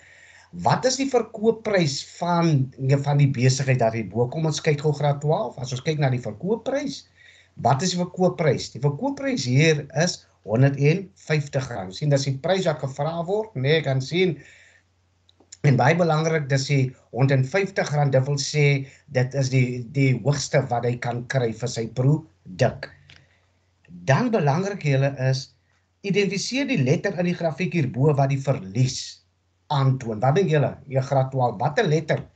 Wat is die verkoopprys van, van die besigheid daar hierbo? Kom ons kyk gou graad twaalf, as ons kyk na die verkoopprys. Wat is die verkoopprys? Die verkoopprys hier is honderd en vyftig rand. Sien, dis die prys wat gevra word, nee, ek kan sien. En baie belangrik, dis die honderd en vyftig rand, dit wil sê, dit is die, die hoogste wat hy kan kry vir sy produk. Dan belangrik julle is, identifiseer die letter in die grafiek hierbo wat die verlies aantoon. Wat dink julle, jy graad twaalf, watter letter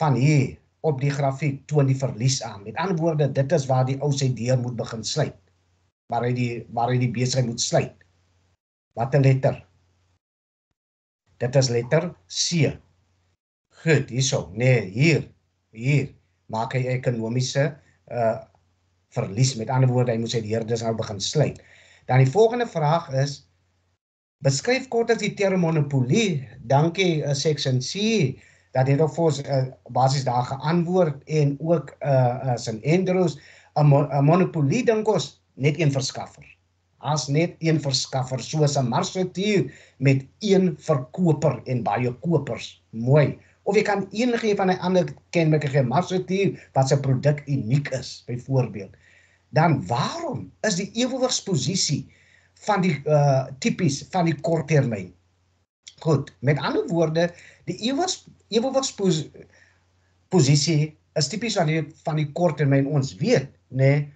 van hier op die grafiek toon die verlies aan? Met ander woorde, dit is waar die ou sy deur moet begin sluit, waar hy die, waar hy die besigheid moet sluit. Watter letter? Dit is letter C. Goed, hierso. Nee, hier, hier maak hy ekonomiese uh, verlies. Met ander woorde, hy moet sy deur dus nou begin sluit. Dan die volgende vraag is, beskryf kortliks die term monopolie. Dankie, uh, section C, dat het op ons uh, basis daar geantwoord, en ook uh, uh, Saint Andrews, 'n mon monopolie dink ons net een verskaffer. As net een verskaffer, soos 'n markstruktuur met een verkoper en baie kopers. Mooi. Of jy kan enige van die ander kenmerke gee, markstruktuur wat sy produk uniek is, byvoorbeeld. Dan waarom is die ewewigsposisie van die uh, tipies van die korttermyn? Goed, met ander woorde, die ewewigsposisie is tipies van die, van die korttermyn. Ons weet, nee,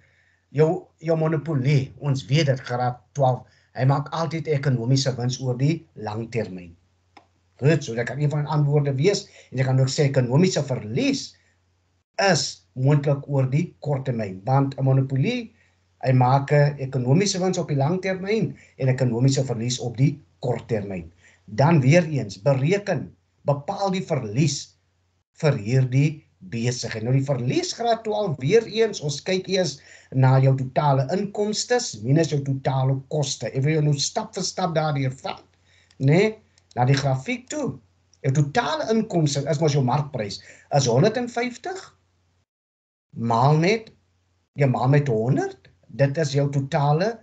Jou, jou monopolie, ons weet dit graad twaalf, hy maak altyd ekonomiese wins oor die langtermyn. Goed, so dit kan een van die antwoorde wees, en jy kan ook sê ekonomiese verlies is moontlik oor die korttermyn, want 'n monopolie, hy maak ekonomiese wins op die langtermyn en ekonomiese verlies op die korttermyn. Dan weer eens, bereken, bepaal die verlies vir hierdie besig. En nou die verliesgraad toe alweer eens, ons kyk eers na jou totale inkomstes minus jou totale koste. Ek wil jou nou stap vir stap daardeur vat, nee, na die grafiek toe. Jou totale inkomste is mos jou markprys, is honderd en vyftig maal net jy maal met honderd. Dit is jou totale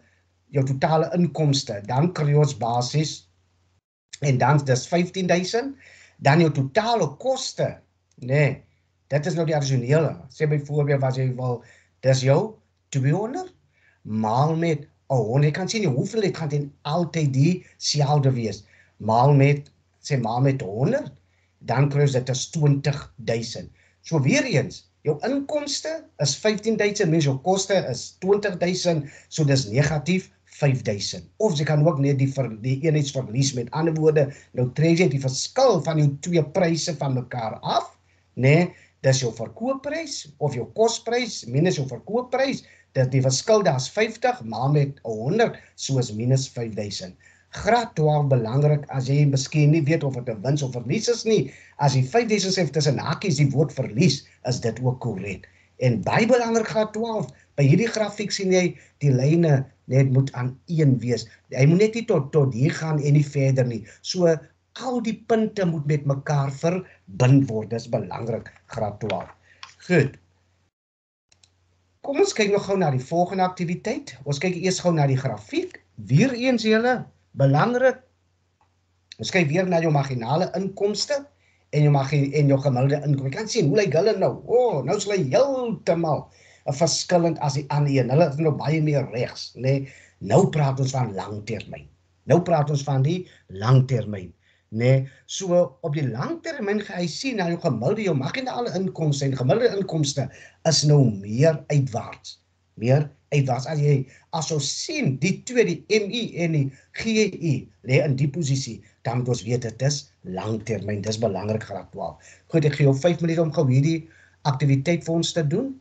jou totale inkomste. Dan kry ons basies en dan dis vyftienduisend, dan jou totale koste. Nee, dit is nou die addisionele. Sê byvoorbeeld wat jy wil, dis jou tweehonderd maal met honderd. Jy kan sien die hoeveelheid gaan ten altyd dieselfde wees. Maal met sê maal met honderd, dan kry ons dit is twintigduisend. So weer eens, jou inkomste is vyftienduisend, mens jou koste is twintigduisend, so dis negatief vyfduisend. Of jy kan ook net die, die eenheidsverlies, met ander woorde, nou trek jy die verskil van jou twee pryse van mekaar af, nee, dis jou verkoopprys of jou kosprys minus jou verkoopprys, dis die verskil, daar's vyftig maal met honderd, so is minus vyfduisend. Graad twaalf belangrik, as jy miskien nie weet of dit 'n wins of verlies is nie. As jy vyfduisend sê tussen hakies die woord verlies, is dit ook korrek. En baie belangrik graad twaalf, by hierdie grafiek sien jy die lyne net moet aan een wees. Hy moet net nie tot tot hier gaan en nie verder nie. So al die punte moet met mekaar verbind word. Dis belangrik graad twaalf. Goed. Kom ons kyk nog gou na die volgende aktiwiteit. Ons kyk eers gou na die grafiek. Weer eens julle belangrik, ons kyk weer na jou marginale inkomste en jou, en jou gemiddelde inkomste. Jy kan sien, hoe lyk hulle nou? O, oh, nou is hulle heeltemal verskillend as die ander een. Hulle is nou baie meer regs, nee. Nou praat ons van langtermyn. Nou praat ons van die langtermyn, nee. So op die langtermyn gaan jy sien na jou gemiddelde, jou marginale inkomste en gemiddelde inkomste is nou meer uitwaarts. Meer uitwaarts. As jy as ons sien die twee, die M I en die G I, lê in die posisie, dan moet ons weet dit is langtermyn. Dis belangrik graad twaalf. Goed, ek gee jou vyf minute om gou hierdie aktiwiteit vir ons te doen.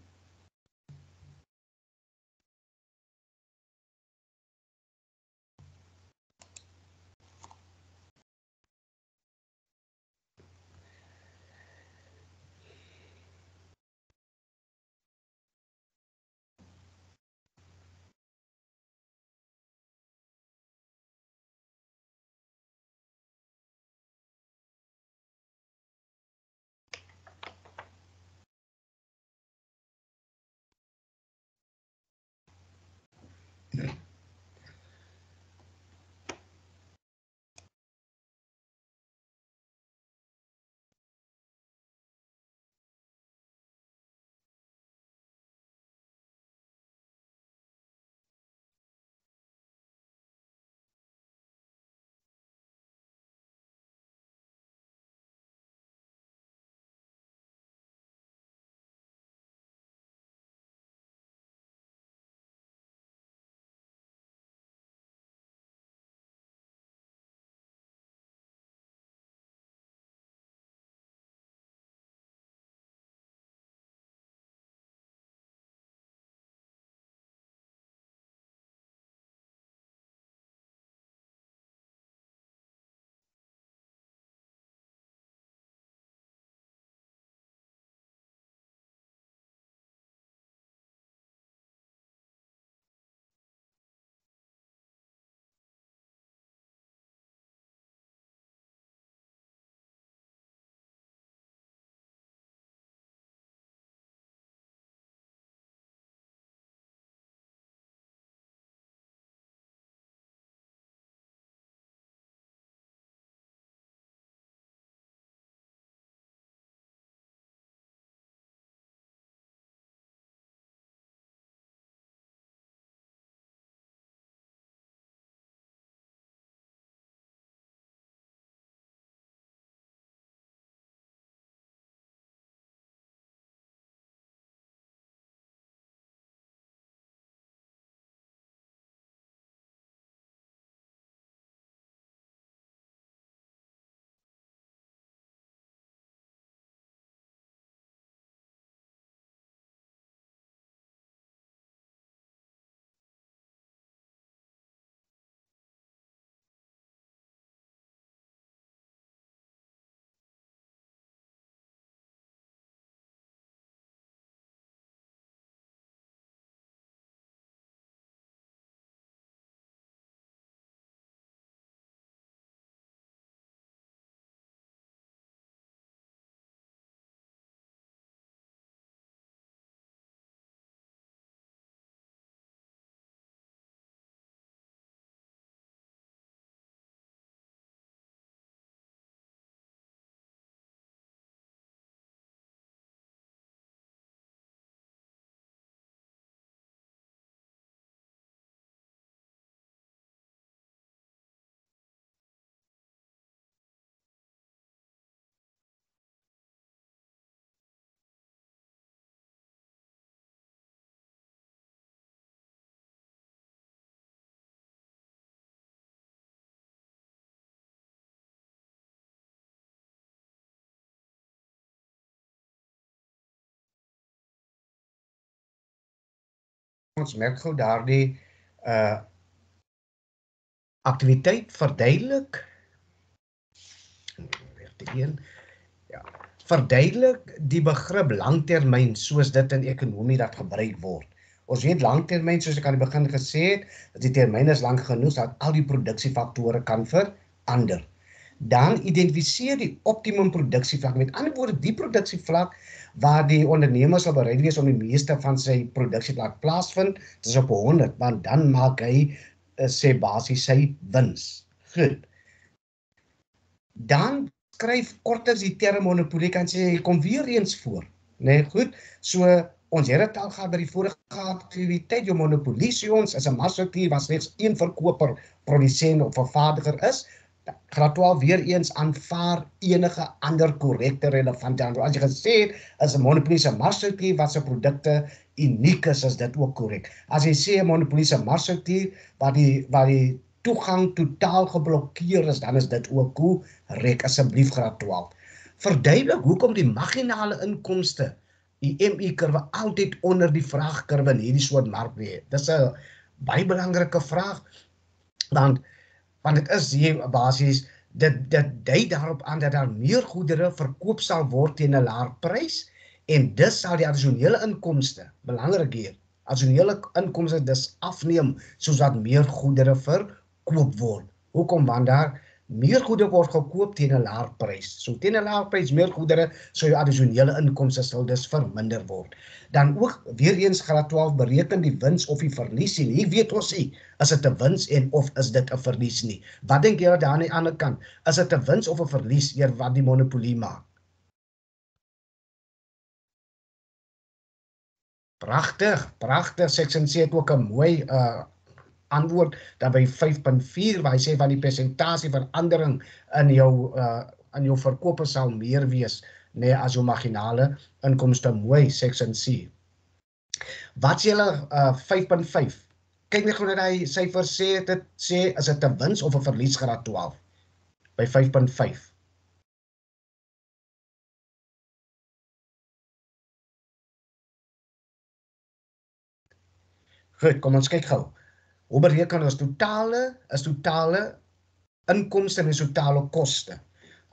ons merk gou daardie uh, aktiwiteit verduidelik. Ja, verduidelik die begrip langtermyn soos dit in ekonomie dat gebruik word. Ons weet langtermyn, soos ek aan die begin gesê het, dat die termyn is lang genoeg dat al die produksiefaktore kan verander. Dan identifiseer die optimum produksievlak. Met ander woorde, die produksievlak waar die ondernemer sal bereid wees om die meeste van sy produksievlak plaasvind, dit is op honderd, want dan maak hy sy basis sy wins. Goed. Dan skryf kortliks die term monopolie, kan sê, kom weer eens voor. Nee, goed, so ons het dit al gehad by die vorige aktiwiteit, jou monopolie sê ons is 'n markstruktuur waar slegs een verkoper, produsent of vervaardiger is. Graad twaalf weer eens aanvaar enige ander korrekte relevante antwoord. As jy gesê het, is 'n monopolie 'n markstruktuur wat se produkte uniek is, is dit ook korrek. As jy sê 'n monopolie 'n markstruktuur waar die waar die toegang totaal geblokkeer is, dan is dit ook korrek, asseblief graad twaalf. Verduidelik hoekom die marginale inkomste, die M I-kurwe, altyd onder die vraagkurwe in hierdie soort mark lê. Dis 'n baie belangrike vraag, want want dit is hier basies dit dit dui daarop aan dat daar meer goedere verkoop sal word teen 'n laer prys en dus sal die addisionele inkomste, belangrik hier, addisionele inkomste dus afneem sodat meer goedere verkoop koop word. Hoekom? Want daar meer goedere word gekoop teen 'n laer prys. So teen 'n laer prys meer goedere, so jou addisionele inkomste sal dus verminder word. Dan ook weer eens graad twaalf, bereken die wins of die verlies nie. Hier weet ons nie, is dit 'n wins en of is dit 'n verlies nie. Wat dink julle daar aan die ander kant? Is dit 'n wins of 'n verlies hier wat die monopolie maak? Pragtig, pragtig. Seksin C het ook 'n mooi uh, antwoord daarby vyf punt vier, waar hy sê van die persentasie verandering in jou uh, in jou verkope sal meer wees, nee, as jou marginale inkomste. Mooi, section C. Wat sê hulle uh, vyf punt vyf? Kyk net gou na daai syfer, sê dit sê is dit 'n wins of 'n verlies graad twaalf by vyf punt vyf. Goed, kom ons kyk gou. Hoe bereken ons totale is totale inkomste en totale koste?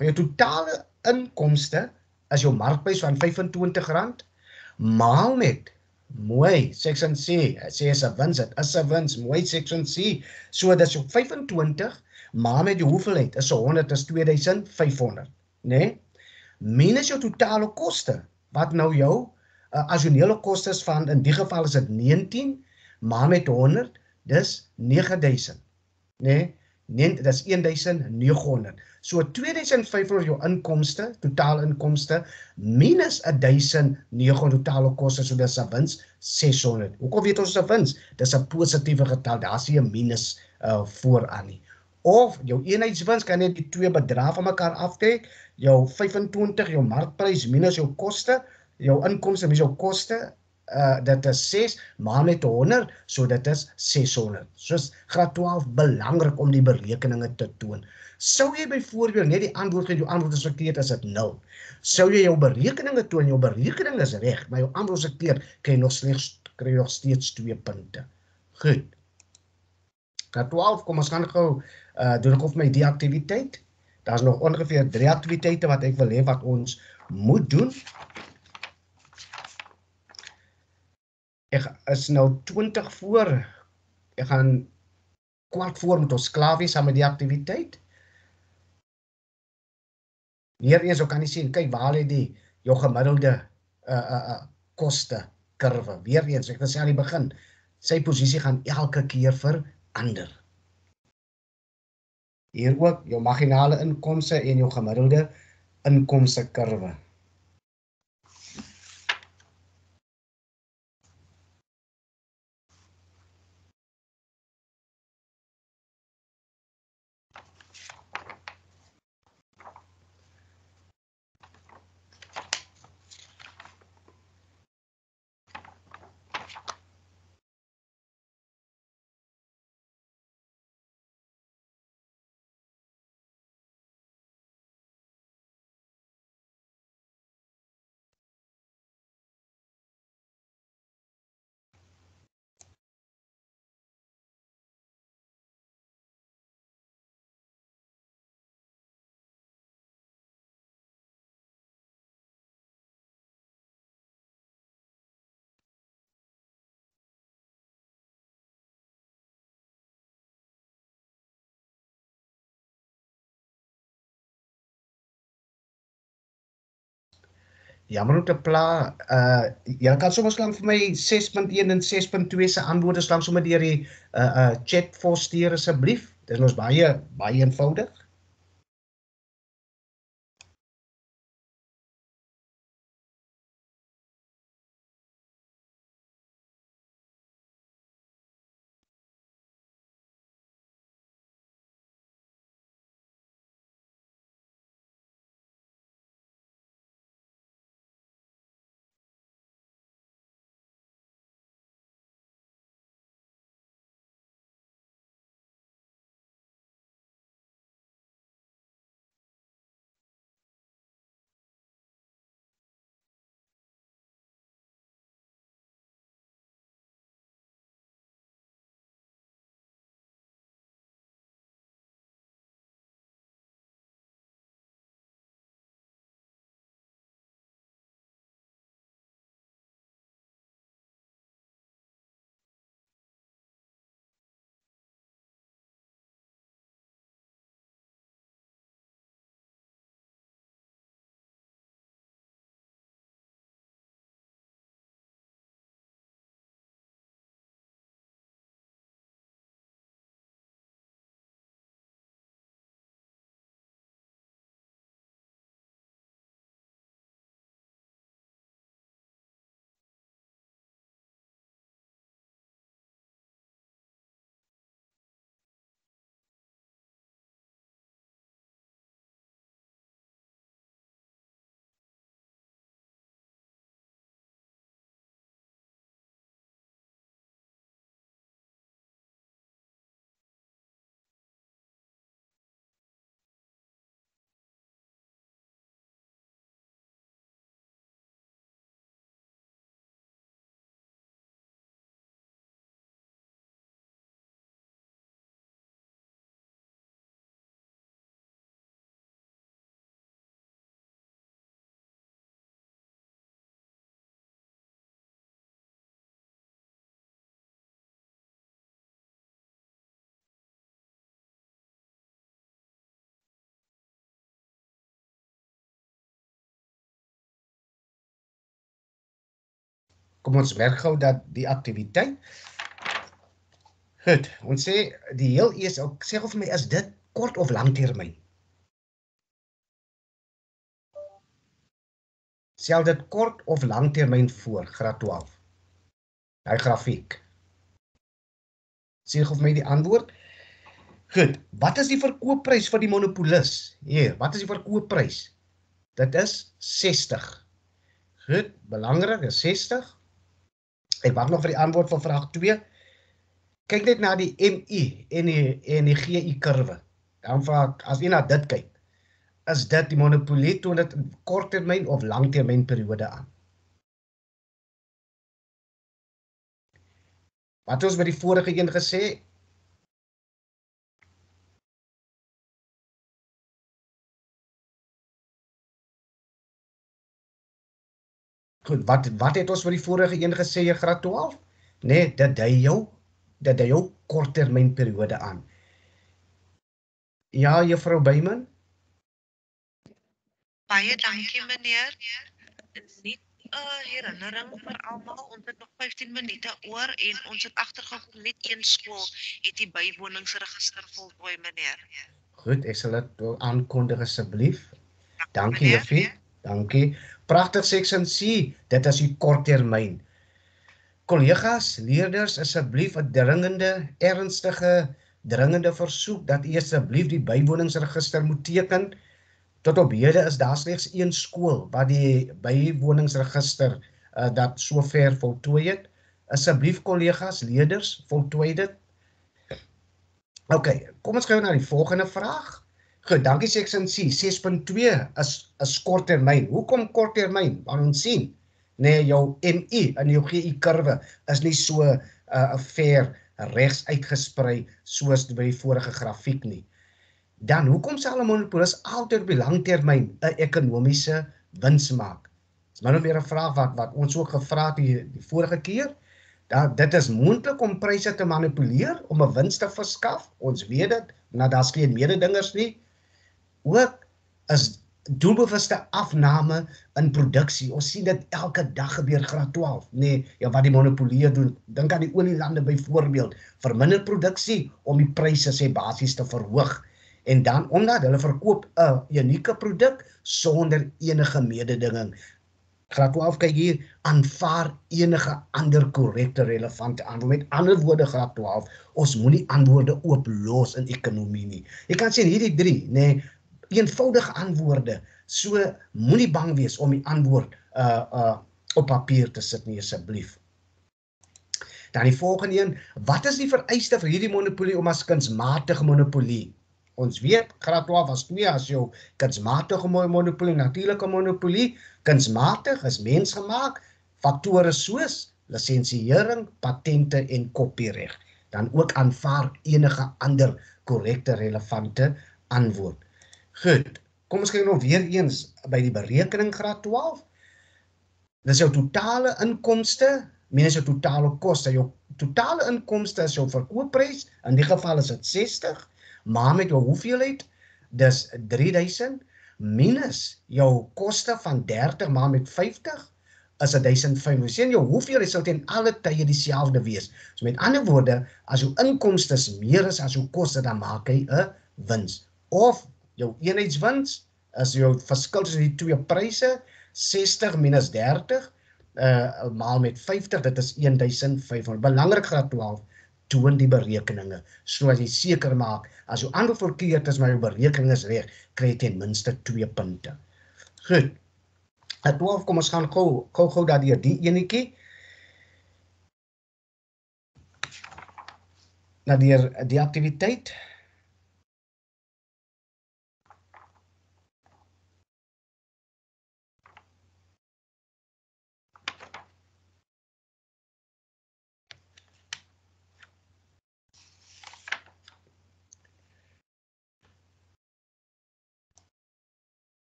Jou totale inkomste is jou markprys van vyf en twintig rand maal met, mooi, section C, sê is 'n wins, dit is 'n wins, mooi section C. So dis jou vyf en twintig maal met jou hoeveelheid, is honderd, is twee duisend vyf honderd, nee? Minus jou totale koste, wat nou jou uh, addisionele kostes van, in die geval is dit negentien maal met honderd. Dis nege duisend, nee, nee, dis een duisend nege honderd. So twee duisend vyf honderd jou inkomste, totaal inkomste, minus een duisend nege honderd totale koste, so dis 'n wins ses honderd. Hoekom weet ons 'n wins? Dis 'n positiewe getal, daar's nie 'n minus uh, vooraan nie. Of jou eenheidswins kan net die twee bedrae van mekaar aftrek, jou vyf en twintig, jou markprys minus jou koste, jou inkomste minus jou koste. Uh, dit is ses maal met honderd, so dit is ses honderd. Soos graad twaalf, belangrik om die berekeninge te toon. Sou jy byvoorbeeld net die antwoord gee, jou antwoord is verkeerd, as dit nul. Sou jy jou berekeninge toon, jou berekening is reg, maar jou antwoord is verkeerd, kry jy nog slegs kry jy nog steeds twee punte. Goed. Graad twaalf, kom ons gaan gou uh, doen ek of my die aktiwiteit. Daar's nog ongeveer drie aktiwiteite wat ek wil hê wat ons moet doen. Ek is nou twintig voor, ek gaan kwart voor met ons klaar wees aan met die aktiwiteit. Hier eens, ook kan jy sien, kyk waar lê die jou gemiddelde uh, uh, uh, koste kurwe. Weer eens, ek wil sê aan die begin, sy posisie gaan elke keer verander. Hier ook jou marginale inkomste en jou gemiddelde inkomste kurwe. Jammer om te pla. Uh, Julle kan soms lank vir my ses punt een en ses punt twee se antwoorde lank sommer deur die uh, uh, chat voor stuur asseblief. Dit is ons baie baie eenvoudig. Kom ons merk gou dat die aktiwiteit. Goed, ons sê die heel eers ook sê gou vir my is dit kort of langtermyn? Stel dit kort of langtermyn voor graad twaalf. Daai grafiek. Sê gou vir my die antwoord. Goed, wat is die verkoopprys vir die monopolis? Hier, wat is die verkoopprys? Dit is sestig. Goed, belangrik is sestig. Ek wag nog vir die antwoord van vraag twee. Kyk net na die M I en die, en die G I-kurwe. Dan vra ek, as jy na dit kyk, is dit die monopolie toe dit korttermyn of langtermynperiode aan? Wat ons by die vorige een gesê? Goed, wat, wat het ons vir die vorige een gesê, graad twaalf? Nee, dat dui jou, dat dui jou korttermynperiode aan. Ja, juffrou Beyman? Baie dankie, meneer. Net 'n herinnering vir almal, ons het nog vyftien minute oor en ons het agtergekom net een skool het die bywoningsregister voltooi, meneer. Goed, ek sal dit aankondig asseblief. Dankie, juffie. Dankie. Pragtig seksie C, dit is die korttermyn. Kollegas, leerders, asseblief 'n dringende, ernstige, dringende versoek dat u asseblief die bywoningsregister moet teken. Tot op hede is daar slegs een skool wat die bywoningsregister uh, dat sover voltooi het. Asseblief kollegas, leerders, voltooi dit. OK, kom ons kyk na die volgende vraag. Goed, dankie seksie C, ses punt twee is, is korttermyn. Hoekom korttermyn? Want ons sien, nee, jou M I en jou G I-kurwe is nie so uh, ver regs uitgesprei soos by die vorige grafiek nie. Dan, hoekom sal 'n monopolis altyd op die langtermyn 'n ekonomiese wins maak? Dis nou weer 'n vraag wat, wat ons ook gevra het die, die vorige keer. Dat, dit is moontlik om pryse te manipuleer, om 'n wins te verskaf. Ons weet dit, maar daar's geen mededingers nie. Ook is doelbewuste afname in produksie. Ons sien dit elke dag gebeur, graad twaalf. Nee, ja, wat die monopolie doen. Dink aan die olielande byvoorbeeld. Verminder produksie om die pryse sê basies te verhoog. En dan omdat hulle verkoop 'n unieke produk sonder enige mededinging. Graad twaalf, kyk hier, aanvaar enige ander korrekte relevante antwoord. Met ander woorde, graad twaalf, ons moet nie antwoorde ooplos in ekonomie nie. Jy kan sien hierdie drie, nee, eenvoudige antwoorde. So moenie bang wees om die antwoord uh, uh, op papier te sit nie, asseblief. Dan die volgende een, wat is die vereiste vir hierdie monopolie om as kunsmatige monopolie? Ons weet, graad twaalf was twee as jou kunsmatige monopolie, natuurlike monopolie. Kunsmatig is mensgemaak, faktore soos lisensiering, patente en kopiereg. Dan ook aanvaar enige ander korrekte relevante antwoord. Goed, kom ons kyk nog weer eens by die berekening graad twaalf. Dis jou totale inkomste, minus jou totale koste. Jou totale inkomste is jou verkoopprys, in die geval is dit sestig. Maar met jou hoeveelheid, dis drie duisend, minus jou koste van dertig, maar met vyftig, is dit duisend vyftig. Ons sien jou hoeveelheid sal ten alle tye dieselfde wees. So met ander woorde, as jou inkomste meer is as jou koste, dan maak jy 'n wins. Of jou eenheidswins, as jou verskil tussen die twee pryse, sestig minus dertig, uh, maar met vyftig, dit is een duisend vyfhonderd. Belangrik graad twaalf. Toon die berekeninge, sodat jy seker maak, as jou antwoord verkeerd is, maar jou berekening is reg, kry jy ten minste twee punte. Goed, graad twaalf, kom ons gaan gou, gou, gou daardeur die enetjie. Daardeur die aktiwiteit.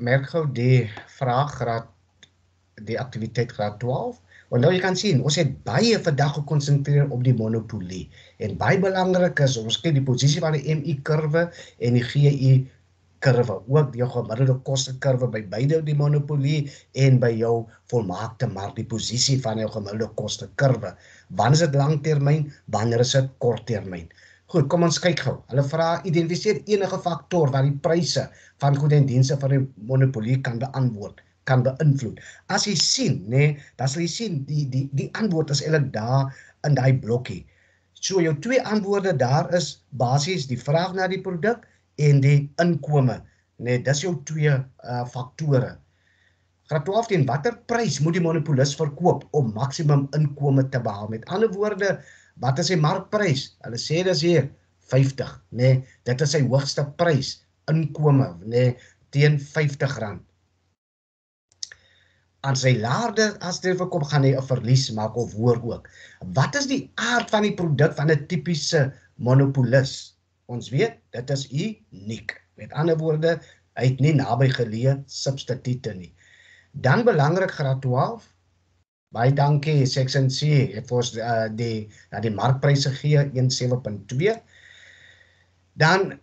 Merk gou die vraag graad, die aktiwiteit graad twaalf. Want nou jy kan sien, ons het baie vandag gekonsentreer op die monopolie. En baie belangrik is, ons kyk die posisie van die M I-kurwe en die G I-kurwe. Ook jou gemiddelde kostekurwe by beide die monopolie en by jou volmaakte mark, die posisie van jou gemiddelde kostekurwe. Wanneer is dit langtermyn, wanneer is dit korttermyn? Goed, kom ons kyk gou. Hulle vra, identifiseer enige faktor waar die pryse van goede en dienste van die monopolie kan beantwoord, kan beïnvloed. As jy sien, nee, dan sal jy sien, die, die, die antwoord is eintlik daar in daai blokkie. So jou twee antwoorde daar is basies die vraag na die produk en die inkome. Nee, dis jou twee uh, faktore. Graad twaalf, teen watter prys moet die monopolis verkoop om maksimum inkome te behaal? Met ander woorde, wat is sy markprys? Hulle sê dis hier vyftig, nee, dit is sy hoogste prys, inkome, nee, teen vyftig rand. Aan sy laarde as dit verkoop gaan hy 'n verlies maak of hoor ook. Wat is die aard van die produk van 'n tipiese monopolis? Ons weet, dit is uniek. Met ander woorde, hy het nie naby geleë substituie nie. Dan belangrik graad twaalf. Baie dankie Section C het ons uh, die na die markpryse gee seventeen point two. Dan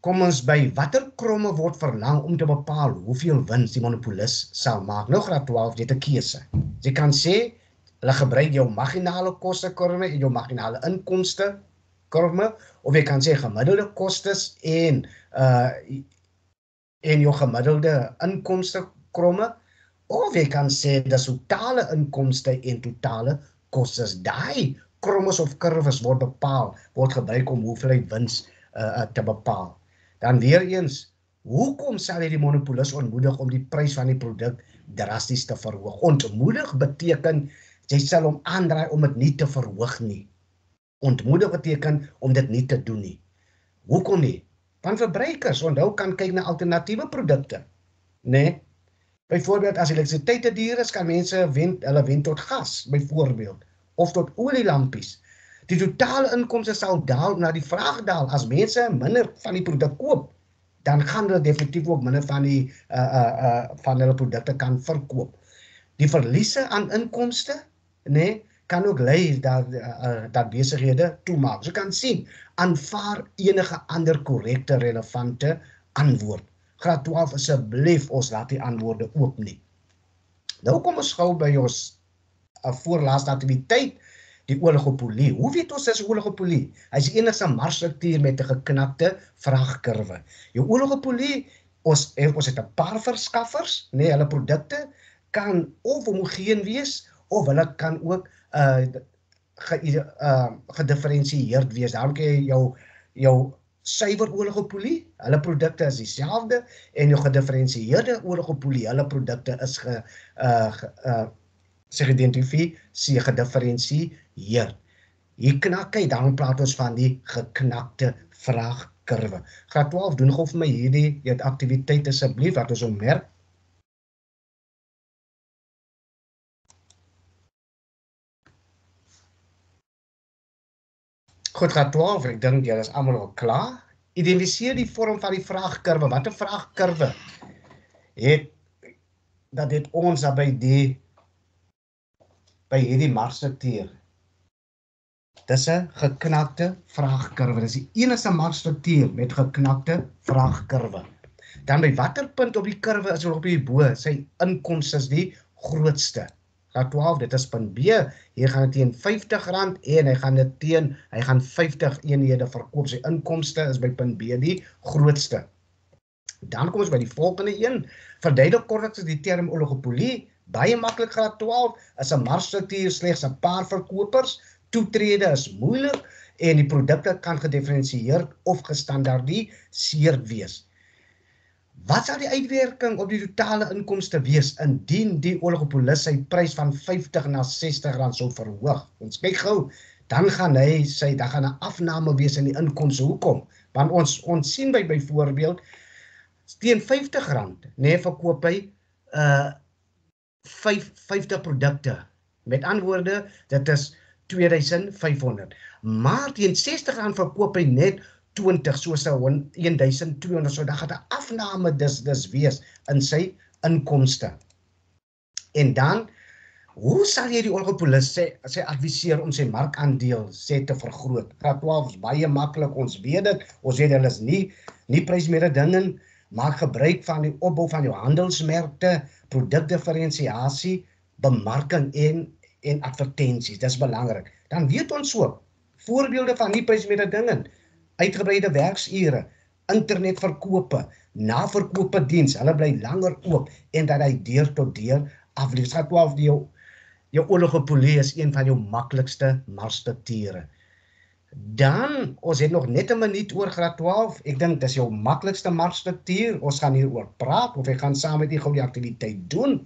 kom ons by watter kromme word verlang om te bepaal hoeveel wins die monopolis sal maak. Nou graad twaalf dit 'n keuse. Jy kan sê hulle gebruik jou marginale koste korme en jou marginale inkomste korme, of jy kan sê gemiddelde kostes en uh en jou gemiddelde inkomste kromme, of jy kan sê dis totale inkomste en totale kostes. Daai krommes of kurwes word bepaal, word gebruik om hoeveel wins uh, te bepaal. Dan weer eens, hoekom sal die monopolis ontmoedig om die prys van die produk drasties te verhoog? Ontmoedig beteken jy sal hom aandraai om dit nie te verhoog nie. Ontmoedig beteken om dit nie te doen nie. Hoekom nie? Want verbruikers onthou kan kyk na alternatiewe produkte. Nee. Byvoorbeeld as elektrisiteit te duur is, kan mense wen, hulle wen tot gas, byvoorbeeld, of tot olielampies. Die totale inkomste sal daal na die vraag daal. As mense minder van die produk koop, dan gaan hulle definitief ook minder van die uh, uh, uh, van hulle produkte kan verkoop. Die verliese aan inkomste, nee, kan ook lei dat uh, dat besighede toemaak. So kan sien, aanvaar enige ander korrekte relevante antwoord. Graad twaalf asseblief, ons laat die antwoorde oop nie. Nou kom ons gou by ons uh, voorlaaste aktiwiteit, die oligopolie. Hoe weet ons dis 'n oligopolie? Hy's enigste markstruktuur met 'n geknakte vraagkurwe. Jou oligopolie, ons, ons het 'n paar verskaffers, nee, hulle produkte kan of homogeen wees of hulle kan ook uh, ge, uh, gedifferensieerd wees. Daarom kan jy jou jou suiwer oligopolie, hulle produkte is dieselfde, en jou gedifferensieerde oligopolie, hulle produkte is ge, uh, ge, uh, se geïdentifiseer, gedifferensieer. Hier knak hy, daarom praat ons van die geknakte vraagkurwe. Graad twaalf, doen gou vir my hierdie aktiwiteit asseblief, wat ons merk. Goed, graad twaalf, ek dink julle is almal al klaar. Identifiseer die vorm van die vraagkurwe. Wat 'n vraagkurwe het dat dit ons by die by hierdie markstruktuur. Dis 'n geknakte vraagkurwe. Dis die enigste markstruktuur met geknakte vraagkurwe. Dan by watter punt op die kurwe is op die bo sy inkomste is die grootste. Graad twaalf, dit is punt B. Hier gaan dit teen vyftig rand en hy gaan dit teen, hy gaan vyftig eenhede verkoop. Sy inkomste is by punt B die grootste. Dan kom ons by die volgende een. Verduidelik kortliks die term oligopolie. Baie maklik graad twaalf, is 'n markstruktuur slegs 'n paar verkopers. Toetrede is moeilik en die produkte kan gedifferensieer of gestandaardiseer wees. Wat sal die uitwerking op die totale inkomste wees indien die oligopolis sy prys van vyftig na sestig rand sou verhoog? Ons kyk gou, dan gaan hy sy dan gaan 'n afname wees in die inkomste. Hoekom? Want ons ons sien by byvoorbeeld teen vyftig rand, nee, verkoop hy uh vyf, vyftig produkte. Met ander woorde, dit is twee duisend vyf honderd. Maar teen sestig rand verkoop hy net twintig, soos twaalfhonderd, so dan gaat 'n afname dis, dis wees in sy inkomste. En dan, hoe sal jy die oligopolis sê, sê adviseer om sy markandeel sê te vergroot? Graad twaalf is baie maklik, ons weet dit, ons weet hulle is nie, nie prysmededingend, maak gebruik van die opbou van jou handelsmerkte, produkdifferensiasie, bemarking en, en advertensies, dis belangrik. Dan weet ons so, voorbeelde van nie prysmededingend, uitgebreide werksure, internetverkope, naverkope diens, hulle bly langer oop en dat hy deur tot deur aflees. Graad twaalf, jou, jou oligopolie is een van jou maklikste markstrukture. Dan, ons het nog net een minuut oor graad twaalf. Ek dink dis jou maklikste markstruktuur. Ons gaan hieroor praat of ek gaan saam met die gou die aktiwiteit doen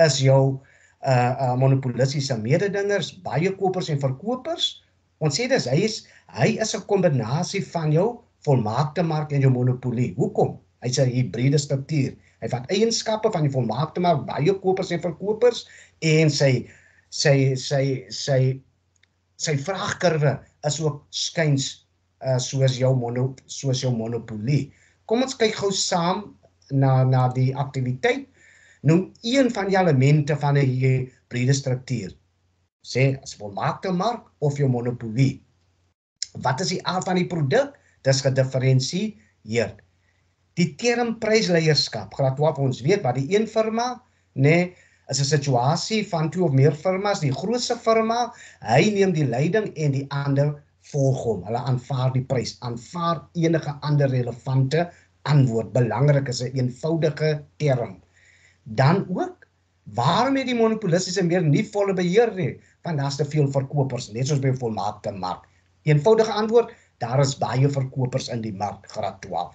is jou uh, uh, monopolistiese mededingers, baie kopers en verkopers. Ons sê dis hy is hy is 'n kombinasie van jou volmaakte mark en jou monopolie. Hoekom? Hy's 'n hybride struktuur. Hy vat eienskappe van die volmaakte mark, baie kopers en verkopers en sy sy sy sy sy vraagkurwe is ook skuins uh, soos jou mono, soos jou monopolie. Kom ons kyk gou saam na na die aktiwiteit. Noem een van die elemente van 'n hybride struktuur. Sê as volmaakte mark of jou monopolie. Wat is die aard van die produk? Dis gedifferensieer. Die term prysleierskap. Graad twaalf ons weet wat die een firma, nee, is 'n situasie van twee of meer firmas, die grootste firma, hy neem die leiding en die ander volg hom. Hulle aanvaar die prys, aanvaar enige ander relevante antwoord. Belangrik is 'n eenvoudige term. Dan ook waarmee die monopolistiese meer nie volle beheer nie, want daar's te veel verkopers, net soos by 'n volmaakte mark. Eenvoudige antwoord, daar is baie verkopers in die mark, graad twaalf.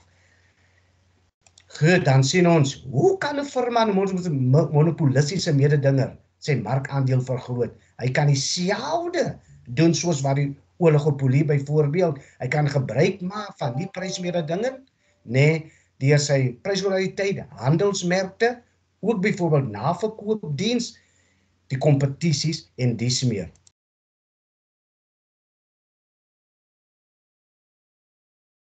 Goed, dan sien ons, hoe kan 'n firma 'n monopolistiese mededinger sy markandeel vergroot? Hy kan dieselfde doen soos wat die oligopolie byvoorbeeld. Hy kan gebruik maak van die prysmededinger, nee, deur sy prysvariëteit, handelsmerkte, ook byvoorbeeld naverkoopdiens, die kompetisies en dis meer.